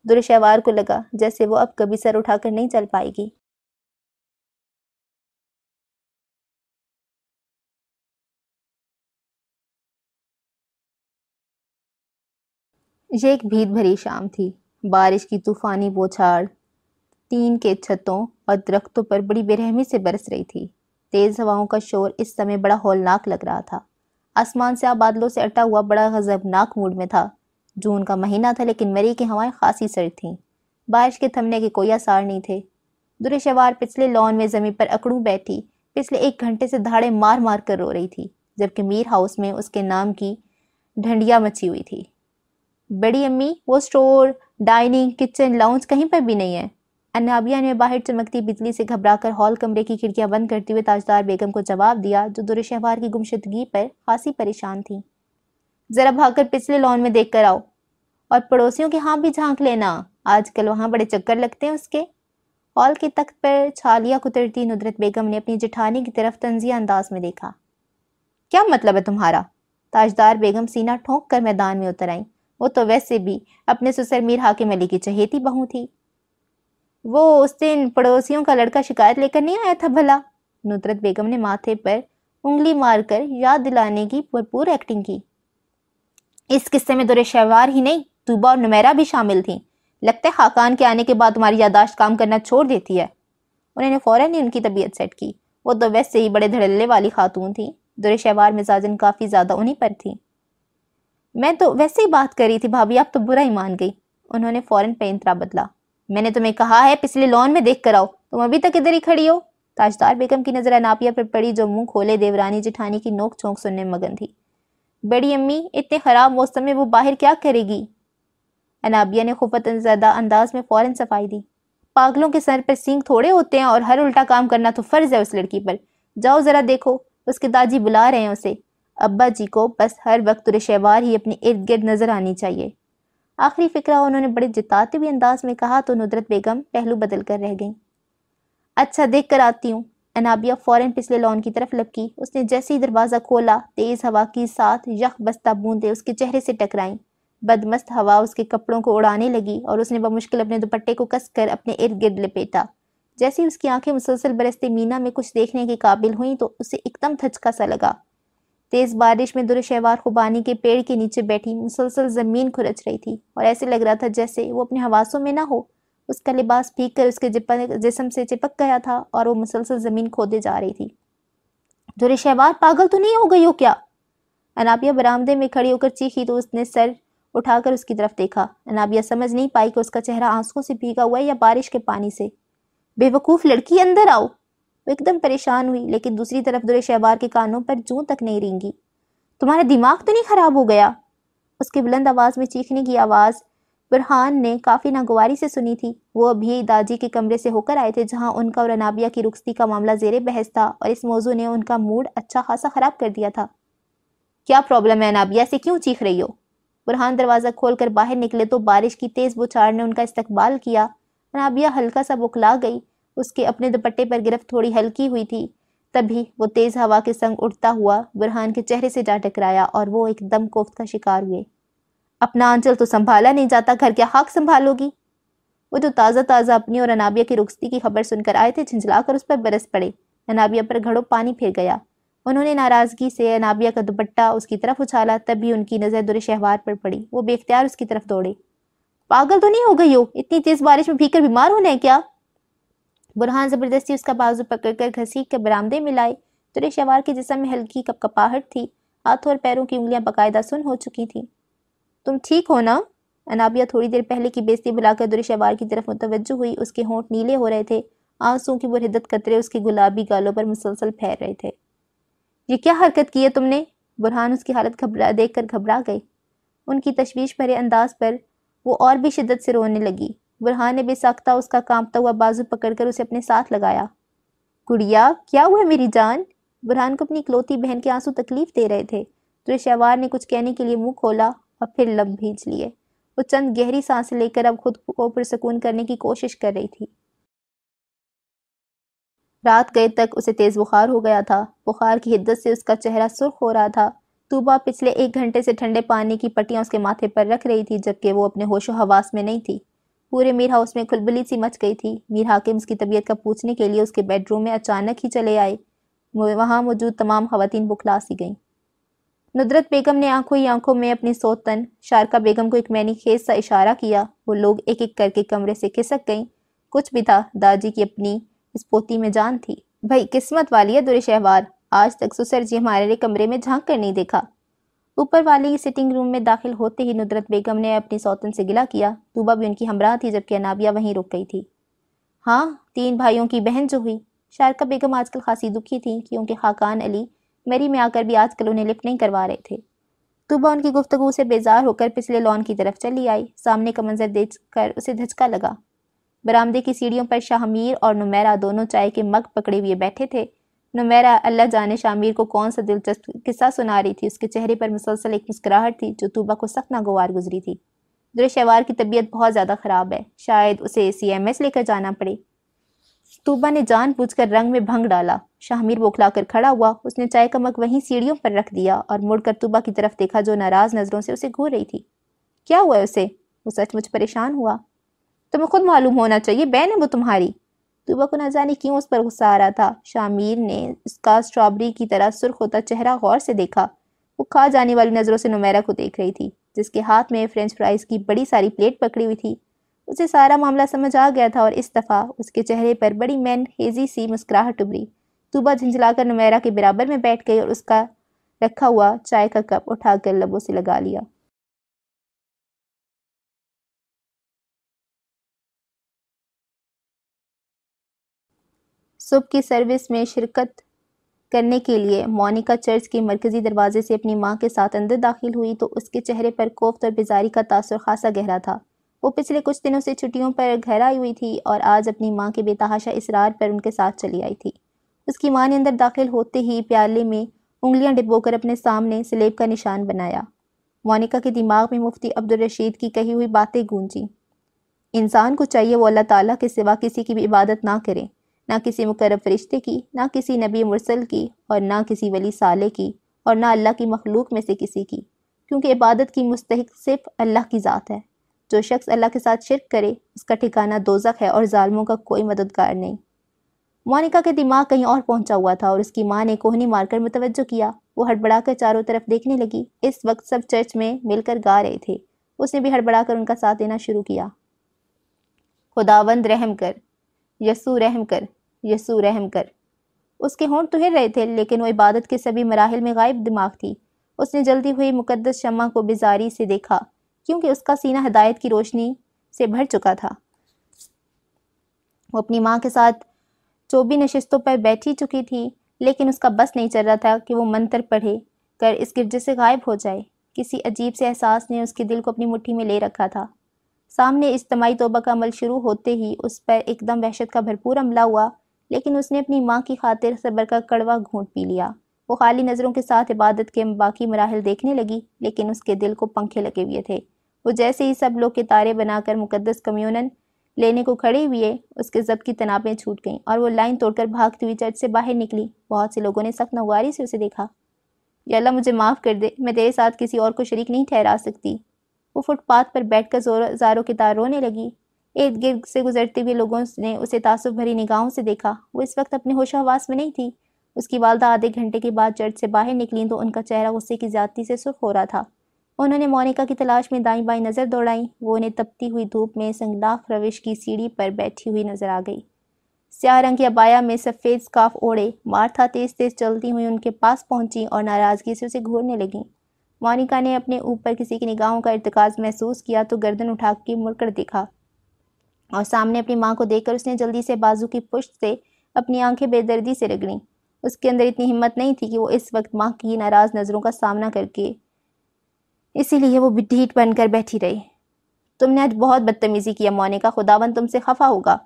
दुर्शहवार को लगा जैसे वो अब कभी सर उठाकर नहीं चल पाएगी। ये एक भीत भरी शाम थी। बारिश की तूफ़ानी बौछार टीन के छतों और दरख्तों पर बड़ी बेरहमी से बरस रही थी। तेज़ हवाओं का शोर इस समय बड़ा हौलनाक लग रहा था। आसमान से बादलों से अटा हुआ बड़ा गजबनाक मूड में था। जून का महीना था लेकिन मरी की हवाएं खासी सर्द थीं। बारिश के थमने के कोई आसार नहीं थे। दुर्शहवार पिछले लॉन में ज़मीन पर अकड़ूं बैठी पिछले 1 घंटे से दहाड़े मार मार कर रो रही थी, जबकि मीर हाउस में उसके नाम की ढंडिया मची हुई थी। बड़ी अम्मी, वो स्टोर, डाइनिंग, किचन, लाउंज कहीं पर भी नहीं है। अनाबिया ने बाहर चमकती बिजली से घबराकर हॉल कमरे की खिड़कियां बंद करते हुए ताजदार बेगम को जवाब दिया, जो दुर्शहवार की गुमशुदगी पर खासी परेशान थी। ज़रा भागकर पिछले लॉन में देख कर आओ और पड़ोसियों के यहाँ भी झांक लेना, आजकल वहाँ बड़े चक्कर लगते हैं उसके। हॉल के तख्त पर छालियाँ कुतरती नुदरत बेगम ने अपनी जेठानी की तरफ तंज़िया अंदाज में देखा। क्या मतलब है तुम्हारा? ताजदार बेगम सीना ठोंक कर मैदान में उतर आई। वो तो वैसे भी अपने ससुर मीर हाकिम अली की चहेती बहू थी। वो उस दिन पड़ोसियों का लड़का शिकायत लेकर नहीं आया था भला? नुतरत बेगम ने माथे पर उंगली मारकर याद दिलाने की भरपूर एक्टिंग की। इस किस्से में दुर्शहवार ही नहीं, तूबा और नुमैरा भी शामिल थीं। लगता है खाकान के आने के बाद तुम्हारी यादाश्त काम करना छोड़ देती है, उन्होंने फ़ौरन ही उनकी तबीयत सेट की। वो तो वैसे ही बड़े धड़ल्ले वाली खातून थी। दुर्शहवार मिजाजन काफ़ी ज़्यादा उन्हीं पर थी। मैं तो वैसे ही बात कर रही थी भाभी, आप तो बुरा ही मान गई, उन्होंने फ़ौरन पैंतरा बदला। मैंने तुम्हें कहा है पिछले लॉन में देख कर आओ, तुम अभी तक इधर ही खड़ी हो। ताजदार बेगम की नज़र अनापिया पर पड़ी जो मुंह खोले देवरानी जेठानी की नोक झोंक सुनने मगन थी। बड़ी अम्मी, इतने ख़राब मौसम में वो बाहर क्या करेगी? अनाबिया ने खुफियाज़दा अंदाज में फ़ौरन सफाई दी। पागलों के सर पर सींग थोड़े होते हैं और हर उल्टा काम करना तो फ़र्ज़ है उस लड़की पर। जाओ ज़रा देखो, उसके दादी बुला रहे हैं उसे। अब्बा जी को बस हर वक्त दुर्शहवार ही अपने इर्द गिर्द नजर आनी चाहिए। आखिरी फिक्रा उन्होंने बड़े जिताते हुए अंदाज में कहा तो नुदरत बेगम पहलू बदल कर रह गईं। अच्छा, देख कर आती हूँ। अनाबिया फ़ौरन पिछले लॉन की तरफ लपकी। उसने जैसे ही दरवाज़ा खोला तेज़ हवा के साथ यख बस्ता बूंदें उसके चेहरे से टकराईं। बदमस्त हवा उसके कपड़ों को उड़ाने लगी और उसने बमुश्किल अपने दुपट्टे को कसकर अपने इर्द गिर्द लपेटा। जैसे ही उसकी आँखें मुसलसल बरसते मीना में कुछ देखने के काबिल हुईं तो उसे एकदम धचका सा लगा। तेज़ बारिश में दुर्शहवार खुबानी के पेड़ के नीचे बैठी मुसलसल ज़मीन खुरच रही थी और ऐसे लग रहा था जैसे वो अपने हवासों में ना हो। उसका लिबास भीग कर उसके जिस्म से चिपक गया था और वो मुसलसल ज़मीन खोदे जा रही थी। दुर्शहवार, पागल तो नहीं हो गई हो क्या? अनाबिया बरामदे में खड़ी होकर चीखी तो उसने सर उठाकर उसकी तरफ देखा। अनाबिया समझ नहीं पाई कि उसका चेहरा आंसुओं से भीगा हुआ है या बारिश के पानी से। बेवकूफ़ लड़की, अंदर आओ। वो एकदम परेशान हुई, लेकिन दूसरी तरफ दुर्शहवार के कानों पर जूं तक नहीं रेंगी। तुम्हारा दिमाग तो नहीं खराब हो गया? उसके बुलंद आवाज़ में चीखने की आवाज़ बुरहान ने काफ़ी नागवारी से सुनी थी। वो अभी दादी के कमरे से होकर आए थे जहां उनका और अनाबिया की रुखसती का मामला जेरे बहस था और इस मौजू ने उनका मूड अच्छा खासा ख़राब कर दिया था। क्या प्रॉब्लम है अनाबिया, से क्यों चीख रही हो? बुरहान दरवाज़ा खोल कर बाहर निकले तो बारिश की तेज़ बौछार ने उनका इस्तकबाल किया। राबिया हल्का सा बुखला गई। उसके अपने दुपट्टे पर गिरफ्त थोड़ी हल्की हुई थी। तभी वो तेज़ हवा के संग उड़ता हुआ बुरहान के चेहरे से जा टकराया और वो एकदम कोफ्त का शिकार हुए। अपना आंचल तो संभाला नहीं जाता, घर क्या हाक संभालोगी। वो जो ताज़ा ताज़ा अपनी और अनाबिया की रुखसती की खबर सुनकर आए थे, झिंझलाकर उस पर बरस पड़े। अनाबिया पर घड़ों पानी फिर गया। उन्होंने नाराज़गी से अनाबिया का दुपट्टा उसकी तरफ उछाला। तभी उनकी नज़र दुर शहवार पर पड़ी। वो बेख्तियार उसकी तरफ दौड़े। पागल तो नहीं हो गई हो, इतनी तेज़ बारिश में भीगकर बीमार होना है क्या। बुरहान ज़बरदस्ती उसका बाजू पकड़कर घसीट के बरामदे में लाए। दुर शहवार के जिस्म में हल्की कपकपाहट थी। हाथों और पैरों की उंगलियाँ बाकायदा सुन हो चुकी थीं। तुम ठीक हो ना। अनाबिया थोड़ी देर पहले की बेइज्जती बुलाकर दुर शहवार की तरफ मुतवज्जो हुई। उसके होंठ नीले हो रहे थे, आंसू की बुरहिदत कतरे उसके गुलाबी गालों पर मुसलसल फैल रहे थे। ये क्या हरकत की है तुमने। बुरहान उसकी हालत देखकर घबरा गए। उनकी तशवीश भरे अंदाज पर वो और भी शिद्दत से रोने लगी। बुरहान ने बेसाख्ता उसका कांपता हुआ बाजू पकड़कर उसे अपने साथ लगाया। गुड़िया क्या हुआ मेरी जान। बुरहान को अपनी इकलौती बहन के आंसू तकलीफ दे रहे थे। दुर शहवार ने कुछ कहने के लिए मुँह खोला और फिर लब भींच लिए। वो चंद गहरी सांसें लेकर अब खुद को पुरसकून करने की कोशिश कर रही थी। रात गए तक उसे तेज बुखार हो गया था। बुखार की हिद्दत से उसका चेहरा सुर्ख हो रहा था। तूबा पिछले एक घंटे से ठंडे पानी की पट्टियां उसके माथे पर रख रही थी, जबकि वो अपने होशो हवास में नहीं थी। पूरे मीर हाउस में खुलबुली सी मच गई थी। मीर हाकिम उसकी तबीयत का पूछने के लिए उसके बेडरूम में अचानक ही चले आए। वहाँ मौजूद तमाम खवातीन बुखला सी गईं। नुदरत बेगम ने आंखों ही आंखों में अपनी सौतन शारका बेगम को एक मैनी खेज सा इशारा किया। वो लोग एक एक करके कमरे से खिसक गईं। कुछ भी था, दादी की अपनी इस पोती में जान थी। भाई किस्मत वाली है दुर शहवार, आज तक सुसर जी हमारे कमरे में झांक कर नहीं देखा। ऊपर वाली सिटिंग रूम में दाखिल होते ही नुदरत बेगम ने अपनी सौतन से गिला किया। तूबा भी उनकी हमराह थी, जबकि अनाबिया वहीं रुक गई थी। हाँ, तीन भाइयों की बहन जो हुई। शारका बेगम आजकल खासी दुखी थी क्योंकि खाकान अली मेरी में आकर भी आजकल उन्हें लिफ्ट नहीं करवा रहे थे। तूबा उनकी गुफ्तगू से बेजार होकर पिछले लॉन की तरफ चली आई। सामने का मंजर देखकर उसे धचका लगा। बरामदे की सीढ़ियों पर शाहमीर और नुमैरा दोनों चाय के मग पकड़े हुए बैठे थे। नुमैरा अल्लाह जाने शाहमीर को कौन सा दिलचस्प किस्सा सुना रही थी। उसके चेहरे पर मुसलसल एक मुस्कुराहट थी जो तूबा को सख्त नागवार गुजरी थी। दुर शहवार की तबीयत बहुत ज़्यादा ख़राब है, शायद उसे CMS लेकर जाना पड़े। तूबा ने जानबूझकर रंग में भंग डाला। शाहमीर बौखलाकर खड़ा हुआ। उसने चाय का मग वहीं सीढ़ियों पर रख दिया और मुड़कर तूबा की तरफ देखा जो नाराज़ नज़रों से उसे घूर रही थी। क्या हुआ उसे, वो सचमुच परेशान हुआ। तुम्हें खुद मालूम होना चाहिए, बहन है वो तुम्हारी। तूबा को न जाने क्यों उस पर गुस्सा आ रहा था। शामीर ने उसका स्ट्रॉबेरी की तरह सुर्ख होता चेहरा गौर से देखा। वो खा जाने वाली नज़रों से नुमैरा को देख रही थी, जिसके हाथ में फ्रेंच फ्राइज़ की बड़ी सारी प्लेट पकड़ी हुई थी। उसे सारा मामला समझ आ गया था और इस दफ़ा उसके चेहरे पर बड़ी मैन हेजी सी मुस्कुराहट उभरी। तूबा झिंझलाकर नुमैरा के बराबर में बैठ गई और उसका रखा हुआ चाय का कप उठाकर लबों से लगा लिया। सुबह की सर्विस में शिरकत करने के लिए मोनिका चर्च के मरकज़ी दरवाजे से अपनी माँ के साथ अंदर दाखिल हुई तो उसके चेहरे पर कोफ्त और बेजारी का तासुर खासा गहरा था। वो पिछले कुछ दिनों से छुट्टियों पर घर आई हुई थी और आज अपनी माँ के बेतहाशा इसरार पर उनके साथ चली आई थी। उसकी माँ ने अंदर दाखिल होते ही प्याले में उंगलियाँ डिबोकर अपने सामने स्लेब का निशान बनाया। मोनिका के दिमाग में मुफ्ती अब्दुल रशीद की कही हुई बातें गूंजी। इंसान को चाहिए वो अल्लाह ताला के सिवा किसी की भी इबादत ना करे, ना किसी मुकर्रब फरिश्ते की, ना किसी नबी मुरसल की और ना किसी वली साले की और ना अल्लाह की मखलूक में से किसी की, क्योंकि इबादत की मुस्तहिक सिर्फ अल्लाह की ज़ात है। जो शख्स अल्लाह के साथ शिरक करे उसका ठिकाना दोज़ख है और ज़ालिमों का कोई मददगार नहीं। मोनिका के दिमाग कहीं और पहुंचा हुआ था और उसकी माँ ने कोहनी मारकर मुतवज्जो किया। वो हड़बड़ाकर चारों तरफ देखने लगी। इस वक्त सब चर्च में मिलकर गा रहे थे। उसने भी हड़बड़ाकर उनका साथ देना शुरू किया। खुदावंद रहम कर, यसू रहम कर, यसू रहम कर। उसके होंठ तो हिल रहे थे लेकिन वो इबादत के सभी मराहिल में गायब दिमाग थी। उसने जल्दी हुई मुकद्दस शम्मा को बेजारी से देखा क्योंकि उसका सीना हिदायत की रोशनी से भर चुका था। वो अपनी माँ के साथ चौबी नशिस्तों पर बैठी चुकी थी लेकिन उसका बस नहीं चल रहा था कि वो मंत्र पढ़े कर इस गिरजे से गायब हो जाए। किसी अजीब से एहसास ने उसके दिल को अपनी मुट्ठी में ले रखा था। सामने इज्तमाई तौबा का अमल शुरू होते ही उस पर एकदम वहशत का भरपूर हमला हुआ, लेकिन उसने अपनी माँ की खातिर सबर का कड़वा घूंट पी लिया। वो खाली नज़रों के साथ इबादत के बाकी मराहिल देखने लगी लेकिन उसके दिल को पंखे लगे हुए थे। वो जैसे ही सब लोग के तारे बनाकर मुकद्दस कम्यूनन लेने को खड़े हुए उसके ज़ब्त की तनाबें छूट गईं और वो लाइन तोड़कर भागती हुई चर्च से बाहर निकली। बहुत से लोगों ने सख्त नगवारी से उसे देखा। या अल्लाह मुझे माफ़ कर दे, मैं तेरे साथ किसी और को शरीक नहीं ठहरा सकती। वो फुटपाथ पर बैठकर ज़ारों के तार रोने लगी। इर्द गिर्द से गुजरते हुए लोगों ने उसे तासुब भरी निगाहों से देखा। वो इस वक्त अपने होशोहवास में नहीं थी। उसकी वालदा आधे घंटे के बाद चर्च से बाहर निकली तो उनका चेहरा गुस्से की ज़्यादती से सुर्ख हो रहा था। उन्होंने मोनिका की तलाश में दाईं बाईं नज़र दौड़ाई। वो उन्हें तपती हुई धूप में संगलाख रविश की सीढ़ी पर बैठी हुई नजर आ गई। स्याह रंग की अबाया में सफ़ेद स्काफ ओढ़े मार्था तेज तेज चलती हुई उनके पास पहुंची और नाराज़गी से उसे घूरने लगी। मोनिका ने अपने ऊपर किसी की निगाहों का इर्तकाज महसूस किया तो गर्दन उठा के मुड़कर देखा और सामने अपनी माँ को देखकर उसने जल्दी से बाजू की पुश्त से अपनी आंखें बेदर्दी से रगड़ीं। उसके अंदर इतनी हिम्मत नहीं थी कि वो इस वक्त माँ की नाराज़ नज़रों का सामना करके, इसीलिए वो ढीठ बनकर बैठी रही। तुमने आज बहुत बदतमीज़ी किया मोनिका, खुदावन तुमसे खफा होगा।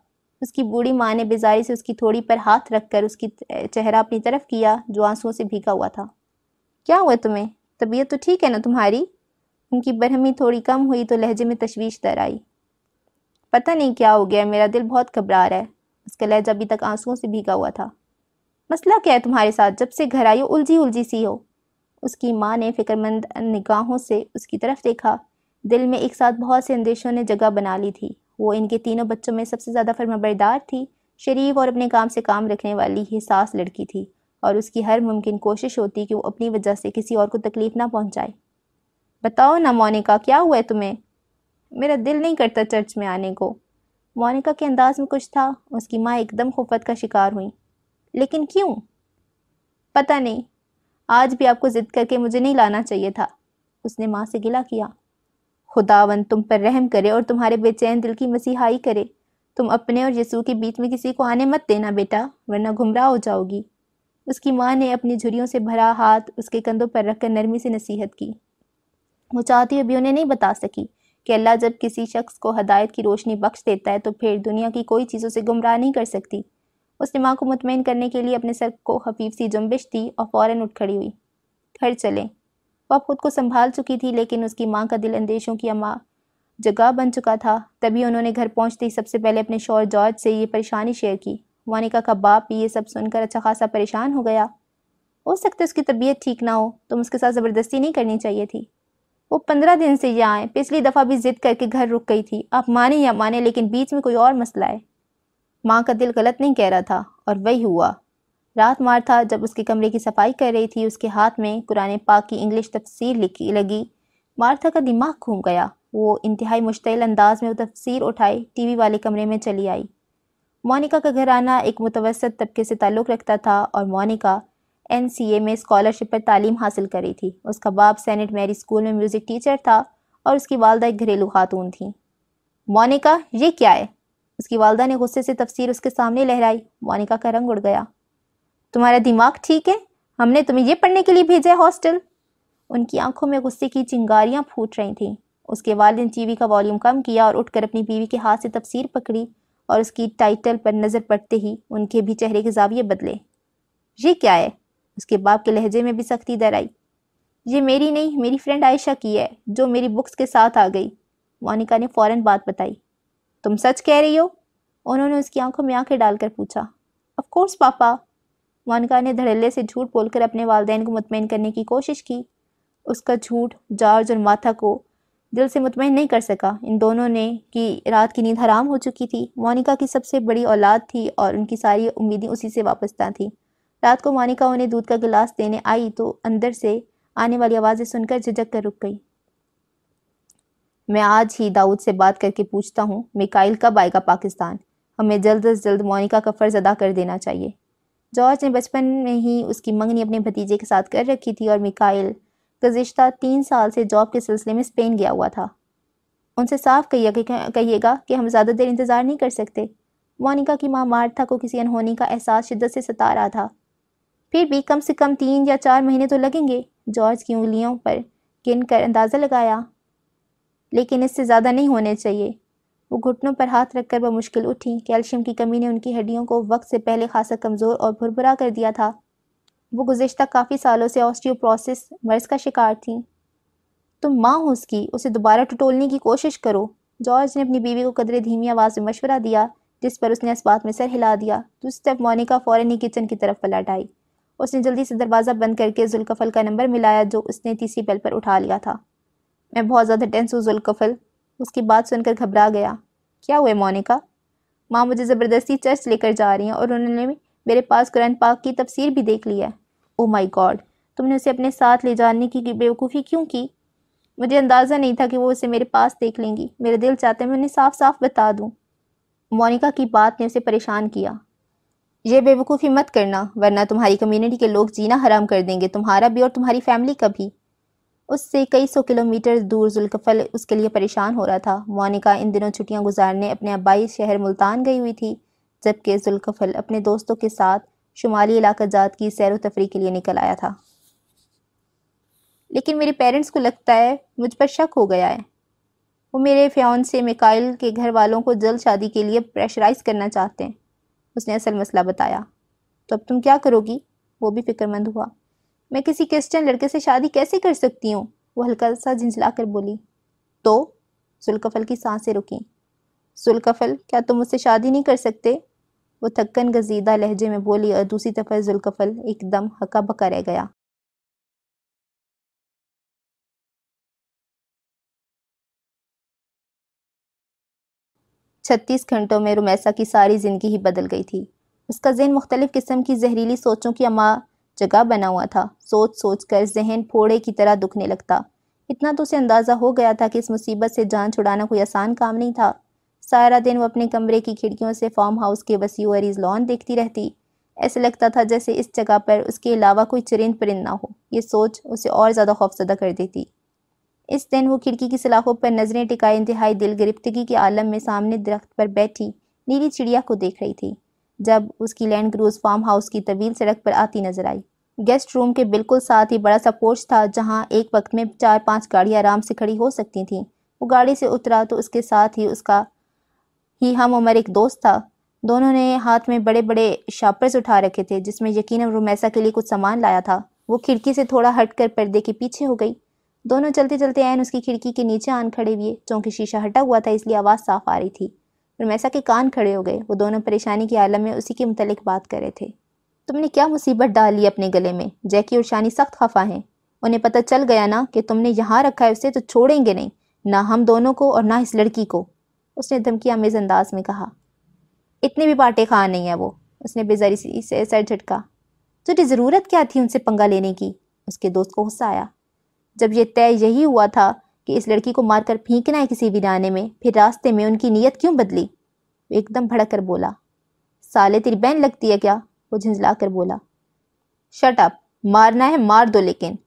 उसकी बूढ़ी माँ ने बेजारी से उसकी थोड़ी पर हाथ रखकर उसकी चेहरा अपनी तरफ किया जो आंसुओं से भीगा हुआ था। क्या हुआ तुम्हें, तबीयत तो ठीक है ना तुम्हारी? उनकी बरहमी थोड़ी कम हुई तो लहजे में तशवीश दर आई। पता नहीं क्या हो गया, मेरा दिल बहुत घबरा रहा है। उसका लहजा अभी तक आंसुओं से भीगा हुआ था। मसला क्या है तुम्हारे साथ? जब से घर आई हो उलझी उलझी सी हो। उसकी माँ ने फिक्रमंद निगाहों से उसकी तरफ देखा। दिल में एक साथ बहुत से अंदेशों ने जगह बना ली थी। वो इनके तीनों बच्चों में सबसे ज़्यादा फर्माबरदार थी, शरीफ और अपने काम से काम रखने वाली हिसास लड़की थी और उसकी हर मुमकिन कोशिश होती कि वो अपनी वजह से किसी और को तकलीफ़ ना पहुँचाए। बताओ ना मोनिका, क्या हुआ है तुम्हें? मेरा दिल नहीं करता चर्च में आने को। मोनिका के अंदाज़ में कुछ था। उसकी माँ एकदम खुफत का शिकार हुई। लेकिन क्यों? पता नहीं, आज भी आपको ज़िद करके मुझे नहीं लाना चाहिए था। उसने माँ से गिला किया। खुदावन तुम पर रहम करे और तुम्हारे बेचैन दिल की मसीहाई करे। तुम अपने और यीशु के बीच में किसी को आने मत देना बेटा, वरना गुमराह हो जाओगी। उसकी माँ ने अपनी झुरियों से भरा हाथ उसके कंधों पर रखकर नरमी से नसीहत की। वो चाहती भी उन्हें नहीं बता सकी कि अल्लाह जब किसी शख्स को हदायत की रोशनी बख्श देता है तो फिर दुनिया की कोई चीज़ों से गुमराह नहीं कर सकती। उसने माँ को मुतमईन करने के लिए अपने सर को हफीफ सी जुम्बिश दी और फौरन उठ खड़ी हुई। घर चले। वह खुद को संभाल चुकी थी लेकिन उसकी माँ का दिल अंदेशों की अमा जगह बन चुका था। तभी उन्होंने घर पहुँचते ही सबसे पहले अपने शौहर जॉर्ज से ये परेशानी शेयर की। मोनिका का बाप भी ये सब सुनकर अच्छा खासा परेशान हो गया। हो सकता है उसकी तबीयत ठीक ना हो, तुम उसके साथ ज़बरदस्ती नहीं करनी चाहिए थी। वो 15 दिन से यहाँ आए, पिछली दफ़ा भी ज़िद करके घर रुक गई थी। आप माने या माने लेकिन बीच में कोई और मसला है। माँ का दिल गलत नहीं कह रहा था और वही हुआ। रात मार्था जब उसके कमरे की सफाई कर रही थी, उसके हाथ में कुरान पाक की इंग्लिश तफसीर लिखी लगी। मार्था का दिमाग घूम गया। वो इंतहाई मुश्तिल अंदाज में वो तफसीर उठाई, टीवी वाले कमरे में चली आई। मोनिका का घराना एक मुतवसत तबके से ताल्लुक़ रखता था और मोनिका NCA में स्कॉलरशिप पर तालीम हासिल कर रही थी। उसका बाप सेंट मैरी स्कूल में म्यूज़िक टीचर था और उसकी वालदा एक घरेलू खातून थी। मोनिका ये क्या है? उसकी वालदा ने गुस्से से तफसीर उसके सामने लहराई। मोनिका का रंग उड़ गया। तुम्हारा दिमाग ठीक है? हमने तुम्हें यह पढ़ने के लिए भेजा है हॉस्टल? उनकी आंखों में गुस्से की चिंगारियाँ फूट रही थीं। उसके वालिद टीवी का वॉल्यूम कम किया और उठकर अपनी बीवी के हाथ से तफसीर पकड़ी और उसकी टाइटल पर नज़र पड़ते ही उनके भी चेहरे के जाविये बदले। ये क्या है? उसके बाप के लहजे में भी सख्ती दर आई। ये मेरी नहीं, मेरी फ्रेंड आयशा की है जो मेरी बुक्स के साथ आ गई। मोनिका ने फौरन बात बताई। तुम सच कह रही हो? उन्होंने उसकी आंखों में आंखें डालकर पूछा। ऑफ कोर्स पापा। मोनिका ने धड़ल्ले से झूठ बोलकर अपने वालदैन को मुतमईन करने की कोशिश की। उसका झूठ जॉर्ज और माथा को दिल से मुतमईन नहीं कर सका। इन दोनों ने कि रात की नींद हराम हो चुकी थी। मोनिका की सबसे बड़ी औलाद थी और उनकी सारी उम्मीदें उसी से वाबस्ता थीं। रात को मोनिका उन्हें दूध का गिलास देने आई तो अंदर से आने वाली आवाज़ें सुनकर झिझक कर रुक गई। मैं आज ही दाऊद से बात करके पूछता हूँ मिकाइल कब आएगा पाकिस्तान। हमें जल्द से जल्द मोनिका का फ़र्ज़ अदा कर देना चाहिए। जॉर्ज ने बचपन में ही उसकी मंगनी अपने भतीजे के साथ कर रखी थी और मिकाइल गुज़िश्ता 3 साल से जॉब के सिलसिले में स्पेन गया हुआ था। उनसे साफ कहिएगा कि हम ज़्यादा देर इंतज़ार नहीं कर सकते। मोनिका की माँ मार्था को किसी अनहोनी का एहसास शिद्दत से सता रहा था। फिर भी कम से कम 3 या 4 महीने तो लगेंगे, जॉर्ज की उंगलियों पर गिनकर अंदाज़ा लगाया। लेकिन इससे ज़्यादा नहीं होने चाहिए। वो घुटनों पर हाथ रखकर वह मुश्किल उठी। कैल्शियम की कमी ने उनकी हड्डियों को वक्त से पहले खासा कमज़ोर और भुरभुरा कर दिया था। वो गुज़श्ता काफ़ी सालों से ऑस्टियोपोरोसिस मर्ज़ का शिकार थी। तुम माँ हो उसकी, उसे दोबारा टटोलने की कोशिश करो। जॉर्ज ने अपनी बीवी को कदरे धीमी आवाज़ में मशवरा दिया, जिस पर उसने इस बात में सर हिला दिया। दूसरी तरफ मोनिका फ़ौरन ही किचन की तरफ पलट आई। उसने जल्दी से दरवाज़ा बंद करके जुल्कफ़ल का नंबर मिलाया, जो उसने तीसरी बेल पर उठा लिया था। मैं बहुत ज़्यादा टेंस हूँ जुल्कफ़ल, उसकी बात सुनकर घबरा गया। क्या हुआ मोनिका? माँ मुझे ज़बरदस्ती चर्च लेकर जा रही हैं और उन्होंने मेरे पास कुरान पाक की तफसीर भी देख ली है। ओ माई गॉड, तुमने उसे अपने साथ ले जाने की बेवकूफ़ी क्यों की? मुझे अंदाज़ा नहीं था कि वो उसे मेरे पास देख लेंगी। मेरा दिल चाहता है मैं उन्हें साफ साफ बता दूँ। मोनिका की बात ने उसे परेशान किया। यह बेवकूफ़ी मत करना, वरना तुम्हारी कम्युनिटी के लोग जीना हराम कर देंगे, तुम्हारा भी और तुम्हारी फैमिली का भी। उससे कई सौ किलोमीटर दूर जुल्कफ़ल उसके लिए परेशान हो रहा था। मोनिका इन दिनों छुट्टियां गुजारने अपने आबाई शहर मुल्तान गई हुई थी, जबकि जुल्कफ़ल अपने दोस्तों के साथ शुमाली इलाका जात की सैर व तफरी के लिए निकल आया था। लेकिन मेरे पेरेंट्स को लगता है मुझ पर शक हो गया है। वो मेरे फियांसे मिकाइल के घर वालों को जल्द शादी के लिए प्रेशराइज़ करना चाहते हैं, उसने असल मसला बताया। तो अब तुम क्या करोगी? वो भी फिक्रमंद हुआ। मैं किसी क्रिश्चियन लड़के से शादी कैसे कर सकती हूँ? वो हल्का सा झिंझला कर बोली। तो? जुल्कफ़ल की सांसें रुकीं। जुल्कफ़ल, क्या तुम मुझसे शादी नहीं कर सकते? वो थक्कन गजीदा लहजे में बोली और दूसरी तरफ जुल्कफ़ल एकदम हक्का बक्का रह गया। छत्तीस घंटों में रुमैसा की सारी ज़िंदगी ही बदल गई थी। उसका ज़हन मुख्तलिफ़ किस्म की जहरीली सोचों की अमा जगह बना हुआ था। सोच सोच कर जहन फोड़े की तरह दुखने लगता। इतना तो उसे अंदाज़ा हो गया था कि इस मुसीबत से जान छुड़ाना कोई आसान काम नहीं था। सारा दिन वो अपने कमरे की खिड़कियों से फार्म हाउस के वसी अरीज लॉन देखती रहती। ऐसे लगता था जैसे इस जगह पर उसके अलावा कोई चरिंद परिंद ना हो। ये सोच उसे और ज़्यादा खौफजदा कर देती। इस दिन वो खिड़की की सलाखों पर नज़रें टिकाए इंतहाई दिल गिरफ्तगी के आलम में सामने दरख्त पर बैठी नीली चिड़िया को देख रही थी, जब उसकी लैंड क्रूज फार्म हाउस की तवील सड़क पर आती नजर आई। गेस्ट रूम के बिल्कुल साथ ही बड़ा सा पोर्च था, जहां एक वक्त में 4-5 गाड़ियां आराम से खड़ी हो सकती थीं। वो गाड़ी से उतरा तो उसके साथ ही उसका ही हम उम्र एक दोस्त था। दोनों ने हाथ में बड़े बड़े शापर्स उठा रखे थे, जिसमें यकीनन रुमैसा के लिए कुछ सामान लाया था। वो खिड़की से थोड़ा हट कर पर्दे के पीछे हो गई। दोनों चलते चलते ऐन उसकी खिड़की के नीचे आन खड़े हुए, चूँकि शीशा हटा हुआ था इसलिए आवाज़ साफ आ रही थी। रुमैसा के कान खड़े हो गए। वो दोनों परेशानी के आलम में उसी के मुतालिक बात कर रहे थे। तुमने क्या मुसीबत डाल ली अपने गले में? जैकी और शानी सख्त खफा हैं। उन्हें पता चल गया ना कि तुमने यहाँ रखा है उसे, तो छोड़ेंगे नहीं, ना हम दोनों को और ना इस लड़की को, उसने धमकी आमेज अंदाज में कहा। इतने भी बाटे खा नहीं है वो, उसने बेजारी से सर झटका। तुझे ज़रूरत क्या थी उनसे पंगा लेने की? उसके दोस्त को गुस्सा आया। जब ये तय यही हुआ था कि इस लड़की को मारकर फेंकना है किसी वीराने में, फिर रास्ते में उनकी नीयत क्यों बदली? वो एकदम भड़क कर बोला। साले तेरी बहन लगती है क्या? वो झिंझला कर बोला। शट अप, मारना है मार दो, लेकिन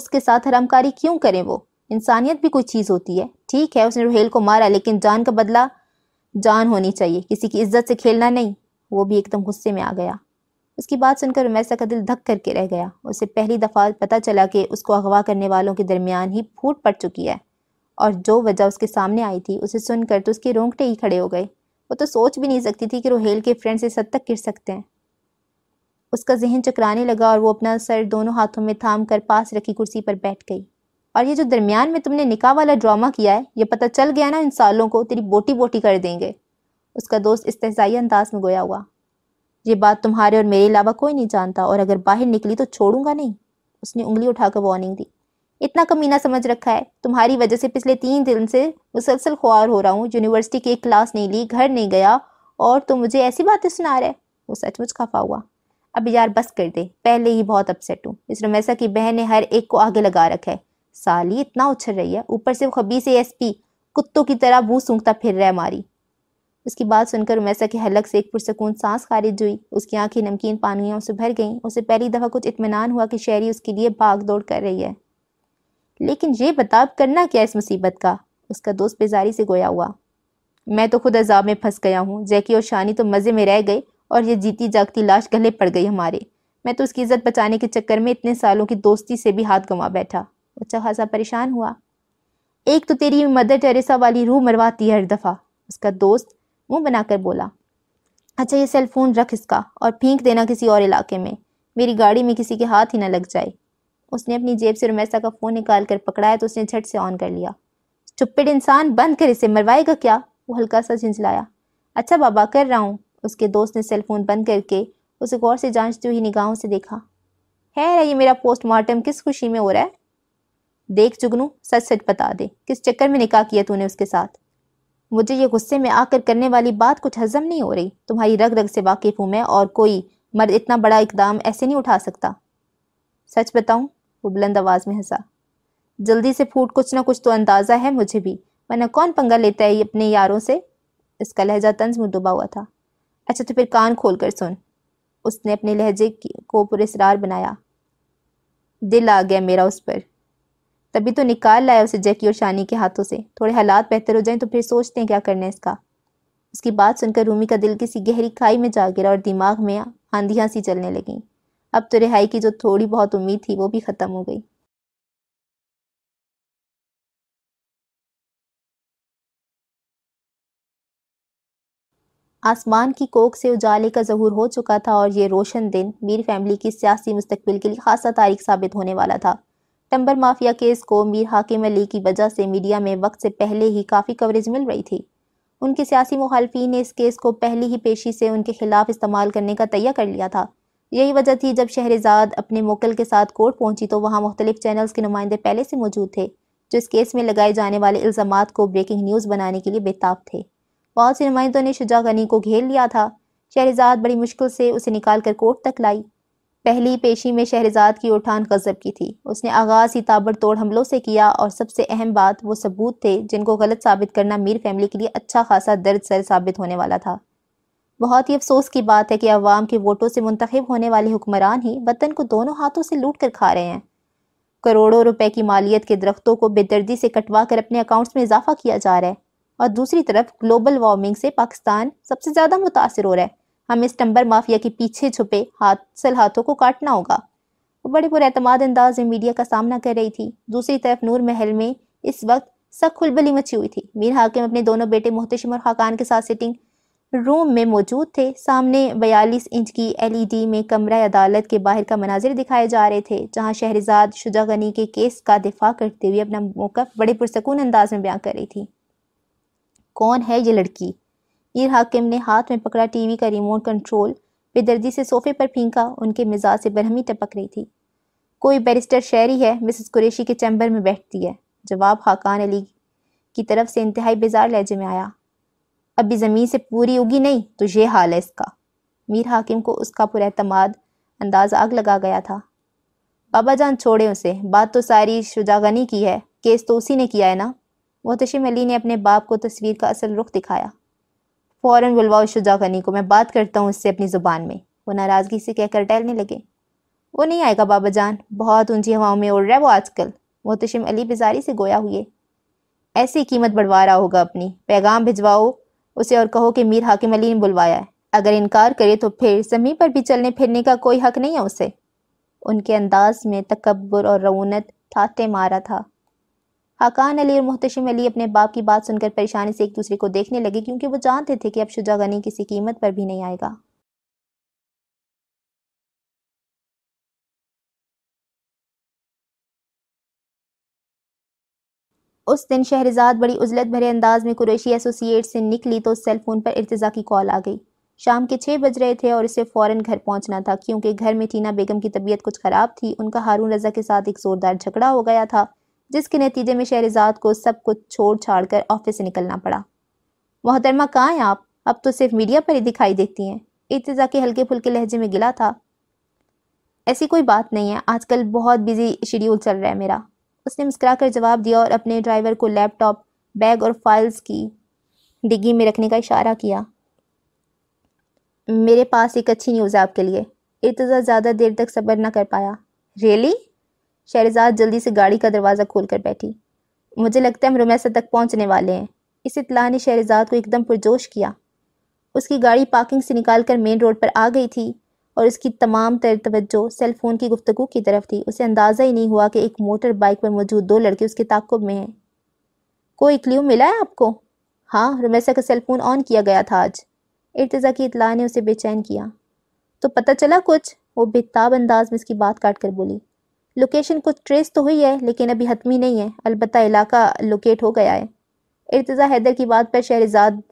उसके साथ हरामकारी क्यों करें? वो इंसानियत भी कोई चीज़ होती है। ठीक है उसने रोहेल को मारा, लेकिन जान का बदला जान होनी चाहिए, किसी की इज्जत से खेलना नहीं। वो भी एकदम गुस्से में आ गया। उसकी बात सुनकर रुमैसा का दिल धक करके रह गया। उसे पहली दफ़ा पता चला कि उसको अगवा करने वालों के दरमियान ही फूट पड़ चुकी है, और जो वजह उसके सामने आई थी उसे सुनकर तो उसके रोंगटे ही खड़े हो गए। वो तो सोच भी नहीं सकती थी कि रोहेल के फ्रेंड से हद तक गिर सकते हैं। उसका जहन चकराने लगा और वो अपना सर दोनों हाथों में थाम कर पास रखी कुर्सी पर बैठ गई। और ये जो दरमियान में तुमने निकाह वाला ड्रामा किया है, ये पता चल गया ना, इन सालों को तेरी बोटी बोटी कर देंगे, उसका दोस्त इस्तहज़ाई अंदाज में गोया हुआ। ये बात तुम्हारे और मेरे अलावा कोई नहीं जानता, और अगर बाहर निकली तो छोड़ूंगा नहीं, उसने उंगली उठाकर वार्निंग दी। इतना कमीना समझ रखा है, तुम्हारी वजह से पिछले 3 दिन से मुसलसल ख्वार हो रहा हूँ। यूनिवर्सिटी की एक क्लास नहीं ली, घर नहीं गया, और तुम मुझे ऐसी बातें सुना रहे। वो सचमुच खफा हुआ। अब यार बस कर दे, पहले ही बहुत अपसेट हूँ। इस रुमैसा की बहन ने हर एक को आगे लगा रखा है। साली इतना उछल रही है, ऊपर से वो खबीस एसपी कुत्तों की तरह मुँह सूंघता फिर रहा है हमारी। उसकी बात सुनकर रुमैसा के हलक से एक पुरसकून सांस खारिज हुई। उसकी आंखें नमकीन पानियों से भर गईं। उसे पहली दफ़ा कुछ इत्मीनान हुआ कि शहरी उसके लिए भाग दौड़ कर रही है। लेकिन ये बताब करना क्या इस मुसीबत का, उसका दोस्त बेजारी से गोया हुआ। मैं तो खुद अजाब में फंस गया हूँ, जैकी और शानी तो मज़े में रह गए, और ये जीती जागती लाश गले पड़ गई हमारे। मैं तो उसकी इज्जत बचाने के चक्कर में इतने सालों की दोस्ती से भी हाथ गंवा बैठा, वो अच्छा खासा परेशान हुआ। एक तो तेरी मदर टेरेसा वाली रूह मरवाती है हर दफ़ा, उसका दोस्त मुँह बनाकर बोला। अच्छा ये सेलफोन रख इसका, और फेंक देना किसी और इलाके में, मेरी गाड़ी में किसी के हाथ ही ना लग जाए, उसने अपनी जेब से रुमैसा का फ़ोन निकाल कर पकड़ाया तो उसने झट से ऑन कर लिया। चुप्पड़ इंसान बंद कर इसे मरवाएगा क्या। वो हल्का सा झिंझलाया। अच्छा बाबा कर रहा हूँ। उसके दोस्त ने सेलफोन बंद करके उसे गौर से जांचती हुई निगाहों से देखा। है ये मेरा पोस्टमार्टम किस खुशी में हो रहा है। देख जुगनू सच सच बता दे किस चक्कर में निकाह किया तूने उसके साथ। मुझे ये गुस्से में आकर करने वाली बात कुछ हजम नहीं हो रही। तुम्हारी रग रग से वाकिफ हूँ मैं और कोई मर्द इतना बड़ा इकदाम ऐसे नहीं उठा सकता। सच बताऊँ। वो बुलंद आवाज़ में हंसा। जल्दी से फूट कुछ ना कुछ तो अंदाज़ा है मुझे भी वरना कौन पंगा लेता है अपने यारों से। इसका लहजा तंज में डूबा हुआ था। अच्छा तो फिर कान खोल कर सुन। उसने अपने लहजे को पुरस्कार बनाया। दिल आ गया मेरा उस पर तभी तो निकाल लाया उसे जैकी और शानी के हाथों से। थोड़े हालात बेहतर हो जाएं तो फिर सोचते हैं क्या करना है इसका। उसकी बात सुनकर रूमी का दिल किसी गहरी खाई में जा गिरा और दिमाग में आंधियाँ सी चलने लगीं। अब तो रिहाई की जो थोड़ी बहुत उम्मीद थी वो भी ख़त्म हो गई। आसमान की कोख से उजाले का ज़हूर हो चुका था और ये रोशन दिन मीर फैमिली की सियासी मुस्तकबिल के लिए खासा तारीख साबित होने वाला था। टंबर माफिया केस को मीर हाकिम अली की वजह से मीडिया में वक्त से पहले ही काफ़ी कवरेज मिल रही थी। उनके सियासी मुखालफी ने इस केस को पहली ही पेशी से उनके खिलाफ इस्तेमाल करने का तैयार कर लिया था। यही वजह थी जब शहरजाद अपने मोकल के साथ कोर्ट पहुंची तो वहां मुख्तलिफ चैनल्स के नुमाइंदे पहले से मौजूद थे जो इस केस में लगाए जाने वाले इल्ज़ामात को ब्रेकिंग न्यूज़ बनाने के लिए बेताब थे। बहुत से नुमाइंदों ने शुजा गनी को घेर लिया था। शहरजाद बड़ी मुश्किल से उसे निकाल कर कोर्ट तक लाई। पहली पेशी में शहरजाद की उठान गजब की थी। उसने आगाज़ ही ताबड़तोड़ हमलों से किया और सबसे अहम बात वो सबूत थे जिनको गलत साबित करना मीर फैमिली के लिए अच्छा खासा दर्द सर साबित होने वाला था। बहुत ही अफसोस की बात है कि अवाम के वोटों से मुंतखब होने वाले हुक्मरान ही वतन को दोनों हाथों से लूट कर खा रहे हैं। करोड़ों रुपए की मालियत के दरख्तों को बेदर्दी से कटवा कर अपने अकाउंट्स में इजाफा किया जा रहा है और दूसरी तरफ ग्लोबल वार्मिंग से पाकिस्तान सबसे ज़्यादा मुतासर हो रहा है। हमें इस टंबर माफिया के पीछे छुपे हाथों को काटना होगा। वो बड़े पुरएतमाद अंदाज में मीडिया का सामना कर रही थी। दूसरी तरफ नूर महल में इस वक्त सख्त खुलबली मची हुई थी। मीर हाकिम अपने दोनों बेटे मोहतशिम और खाकान के साथ सिटिंग रूम में मौजूद थे। सामने 42 इंच की LED में कमरा अदालत के बाहर का मनाजिर दिखाए जा रहे थे जहाँ शहरजाद शुजा गनी के केस का दिफा करते हुए अपना मौकफ बड़े पुरसकून अंदाज में बयां कर रही थी। कौन है ये लड़की। मीर हाकिम ने हाथ में पकड़ा टीवी का रिमोट कंट्रोल बेदर्दी से सोफे पर फेंका। उनके मिजाज से बरहमी टपक रही थी। कोई बैरिस्टर शहरी है मिसेस कुरैशी के चैम्बर में बैठती है। जवाब खाकान अली की तरफ से इंतहाई बेजार लहजे में आया। अभी ज़मीन से पूरी उगी नहीं तो ये हाल है इसका। मीर हाकिम को उसका पुरएतमाद अंदाज आग लगा गया था। बाबा जान छोड़े उसे, बात तो सारी शुजागनी की है। केस तो उसी ने किया है ना। मोहतशिम अली ने अपने बाप को तस्वीर का असल रुख दिखाया। फ़ौरन बुलवाओ शुजागनी को, मैं बात करता हूँ उससे अपनी ज़ुबान में। वो नाराज़गी से कहकर टहलने लगे। वो नहीं आएगा बाबा जान, बहुत ऊंची हवाओं में उड़ रहा है वो आजकल। मोहतशिम अली बेजारी से गोया हुए। ऐसी कीमत बढ़वा रहा होगा अपनी। पैगाम भिजवाओ उसे और कहो कि मीर हाकिम अली ने बुलवाया है। अगर इनकार करे तो फिर ज़मीन पर भी चलने फिरने का कोई हक नहीं है उसे। उनके अंदाज में तकब्बुर और रऊनत ठाटे मारा था। हाकान अली और मोहतशिम अली अपने बाप की बात सुनकर परेशानी से एक दूसरे को देखने लगे क्योंकि वो जानते थे कि अब शुजा गनी किसी कीमत पर भी नहीं आएगा। उस दिन शहरजाद बड़ी उजलत भरे अंदाज में कुरैशी एसोसिएट से निकली तो उस सेलफोन पर इर्तिजा की कॉल आ गई। शाम के 6 बज रहे थे और इसे फ़ौरन घर पहुंचना था क्योंकि घर में टीना बेगम की तबीयत कुछ ख़राब थी। उनका हारून रज़ा के साथ एक ज़ोरदार झगड़ा हो गया था जिसके नतीजे में शहरजाद को सब कुछ छोड़ छाड़ कर ऑफिस से निकलना पड़ा। मोहतरमा कहाँ हैं आप, अब तो सिर्फ मीडिया पर ही दिखाई देती हैं। इर्तिजा के हल्के फुल्के लहजे में गिला था। ऐसी कोई बात नहीं है, आजकल बहुत बिजी शेड्यूल चल रहा है मेरा। उसने मुस्कुराकर जवाब दिया और अपने ड्राइवर को लैपटॉप, बैग और फाइल्स की डिग्गी में रखने का इशारा किया। मेरे पास एक अच्छी न्यूज़ है आपके लिए। इर्तिजा ज़्यादा देर तक सब्र न कर पाया। रियली? शहरजाद जल्दी से गाड़ी का दरवाज़ा खोलकर बैठी। मुझे लगता है हम रुमैसा तक पहुंचने वाले हैं। इस इतला ने शहरजाद को एकदम पुरजोश किया। उसकी गाड़ी पार्किंग से निकालकर मेन रोड पर आ गई थी और उसकी तमाम तर तवज्जो सेलफोन की गुफ्तगू की तरफ थी। उसे अंदाज़ा ही नहीं हुआ कि एक मोटर बाइक पर मौजूद 2 लड़के उसके ताक़ुब में हैं। कोई क्ल्यू मिला है आपको? हाँ, रुमैसा का सेलफोन ऑन किया गया था आज। इर्तिजा की इतला ने उसे बेचैन किया। तो पता चला कुछ? वो बेताब अंदाज में इसकी बात काट कर बोली। लोकेशन कुछ ट्रेस तो हुई है लेकिन अभी हतमी नहीं है, अलबत्ता इलाका लोकेट हो गया है। इर्तिज़ा हैदर की बात पर शहरज़ाद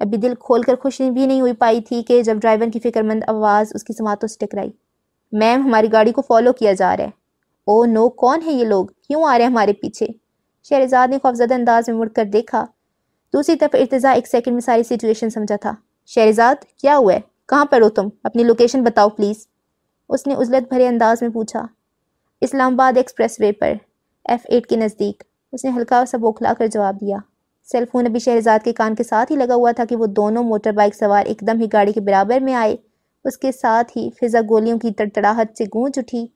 अभी दिल खोलकर खुश भी नहीं हुई पाई थी कि जब ड्राइवर की फ़िक्रमंद आवाज़ उसकी समातों से टकराई। मैम, हमारी गाड़ी को फॉलो किया जा रहा है। ओह नो, कौन है ये लोग, क्यों आ रहे हैं हमारे पीछे? शहरज़ाद ने खौफज़दा अंदाज में मुड़कर देखा। दूसरी तरफ इर्तिज़ा एक सेकंड में सारी सिचुएशन समझा था। शहरज़ाद, क्या हुआ है, कहाँ पर हो तुम, अपनी लोकेशन बताओ प्लीज़, उसने उजलत भरे अंदाज में पूछा। इस्लामाबाद एक्सप्रेसवे पर F8 के नज़दीक, उसने हल्का सा बौखलाकर जवाब दिया। सेलफोन अभी शहरज़ाद के कान के साथ ही लगा हुआ था कि वो दोनों मोटर बाइक सवार एकदम ही गाड़ी के बराबर में आए। उसके साथ ही फिजा गोलियों की तड़तड़ाहट से गूंज उठी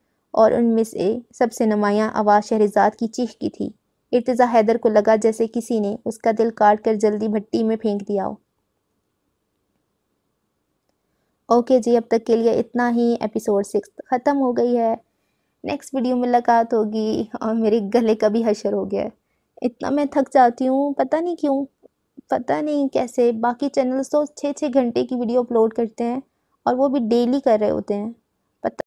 और उनमें से सबसे नुमायां आवाज़ शहरज़ाद की चीख की थी। इर्तिज़ा हैदर को लगा जैसे किसी ने उसका दिल काट कर जल्दी भट्टी में फेंक दिया हो। ओके जी, अब तक के लिए इतना ही। एपिसोड 6 ख़त्म हो गई है। नेक्स्ट वीडियो में मुलाकात होगी। और मेरे गले का भी हशर हो गया है, इतना मैं थक जाती हूँ, पता नहीं क्यों, पता नहीं कैसे। बाकी चैनल्स तो 6-6 घंटे की वीडियो अपलोड करते हैं और वो भी डेली कर रहे होते हैं।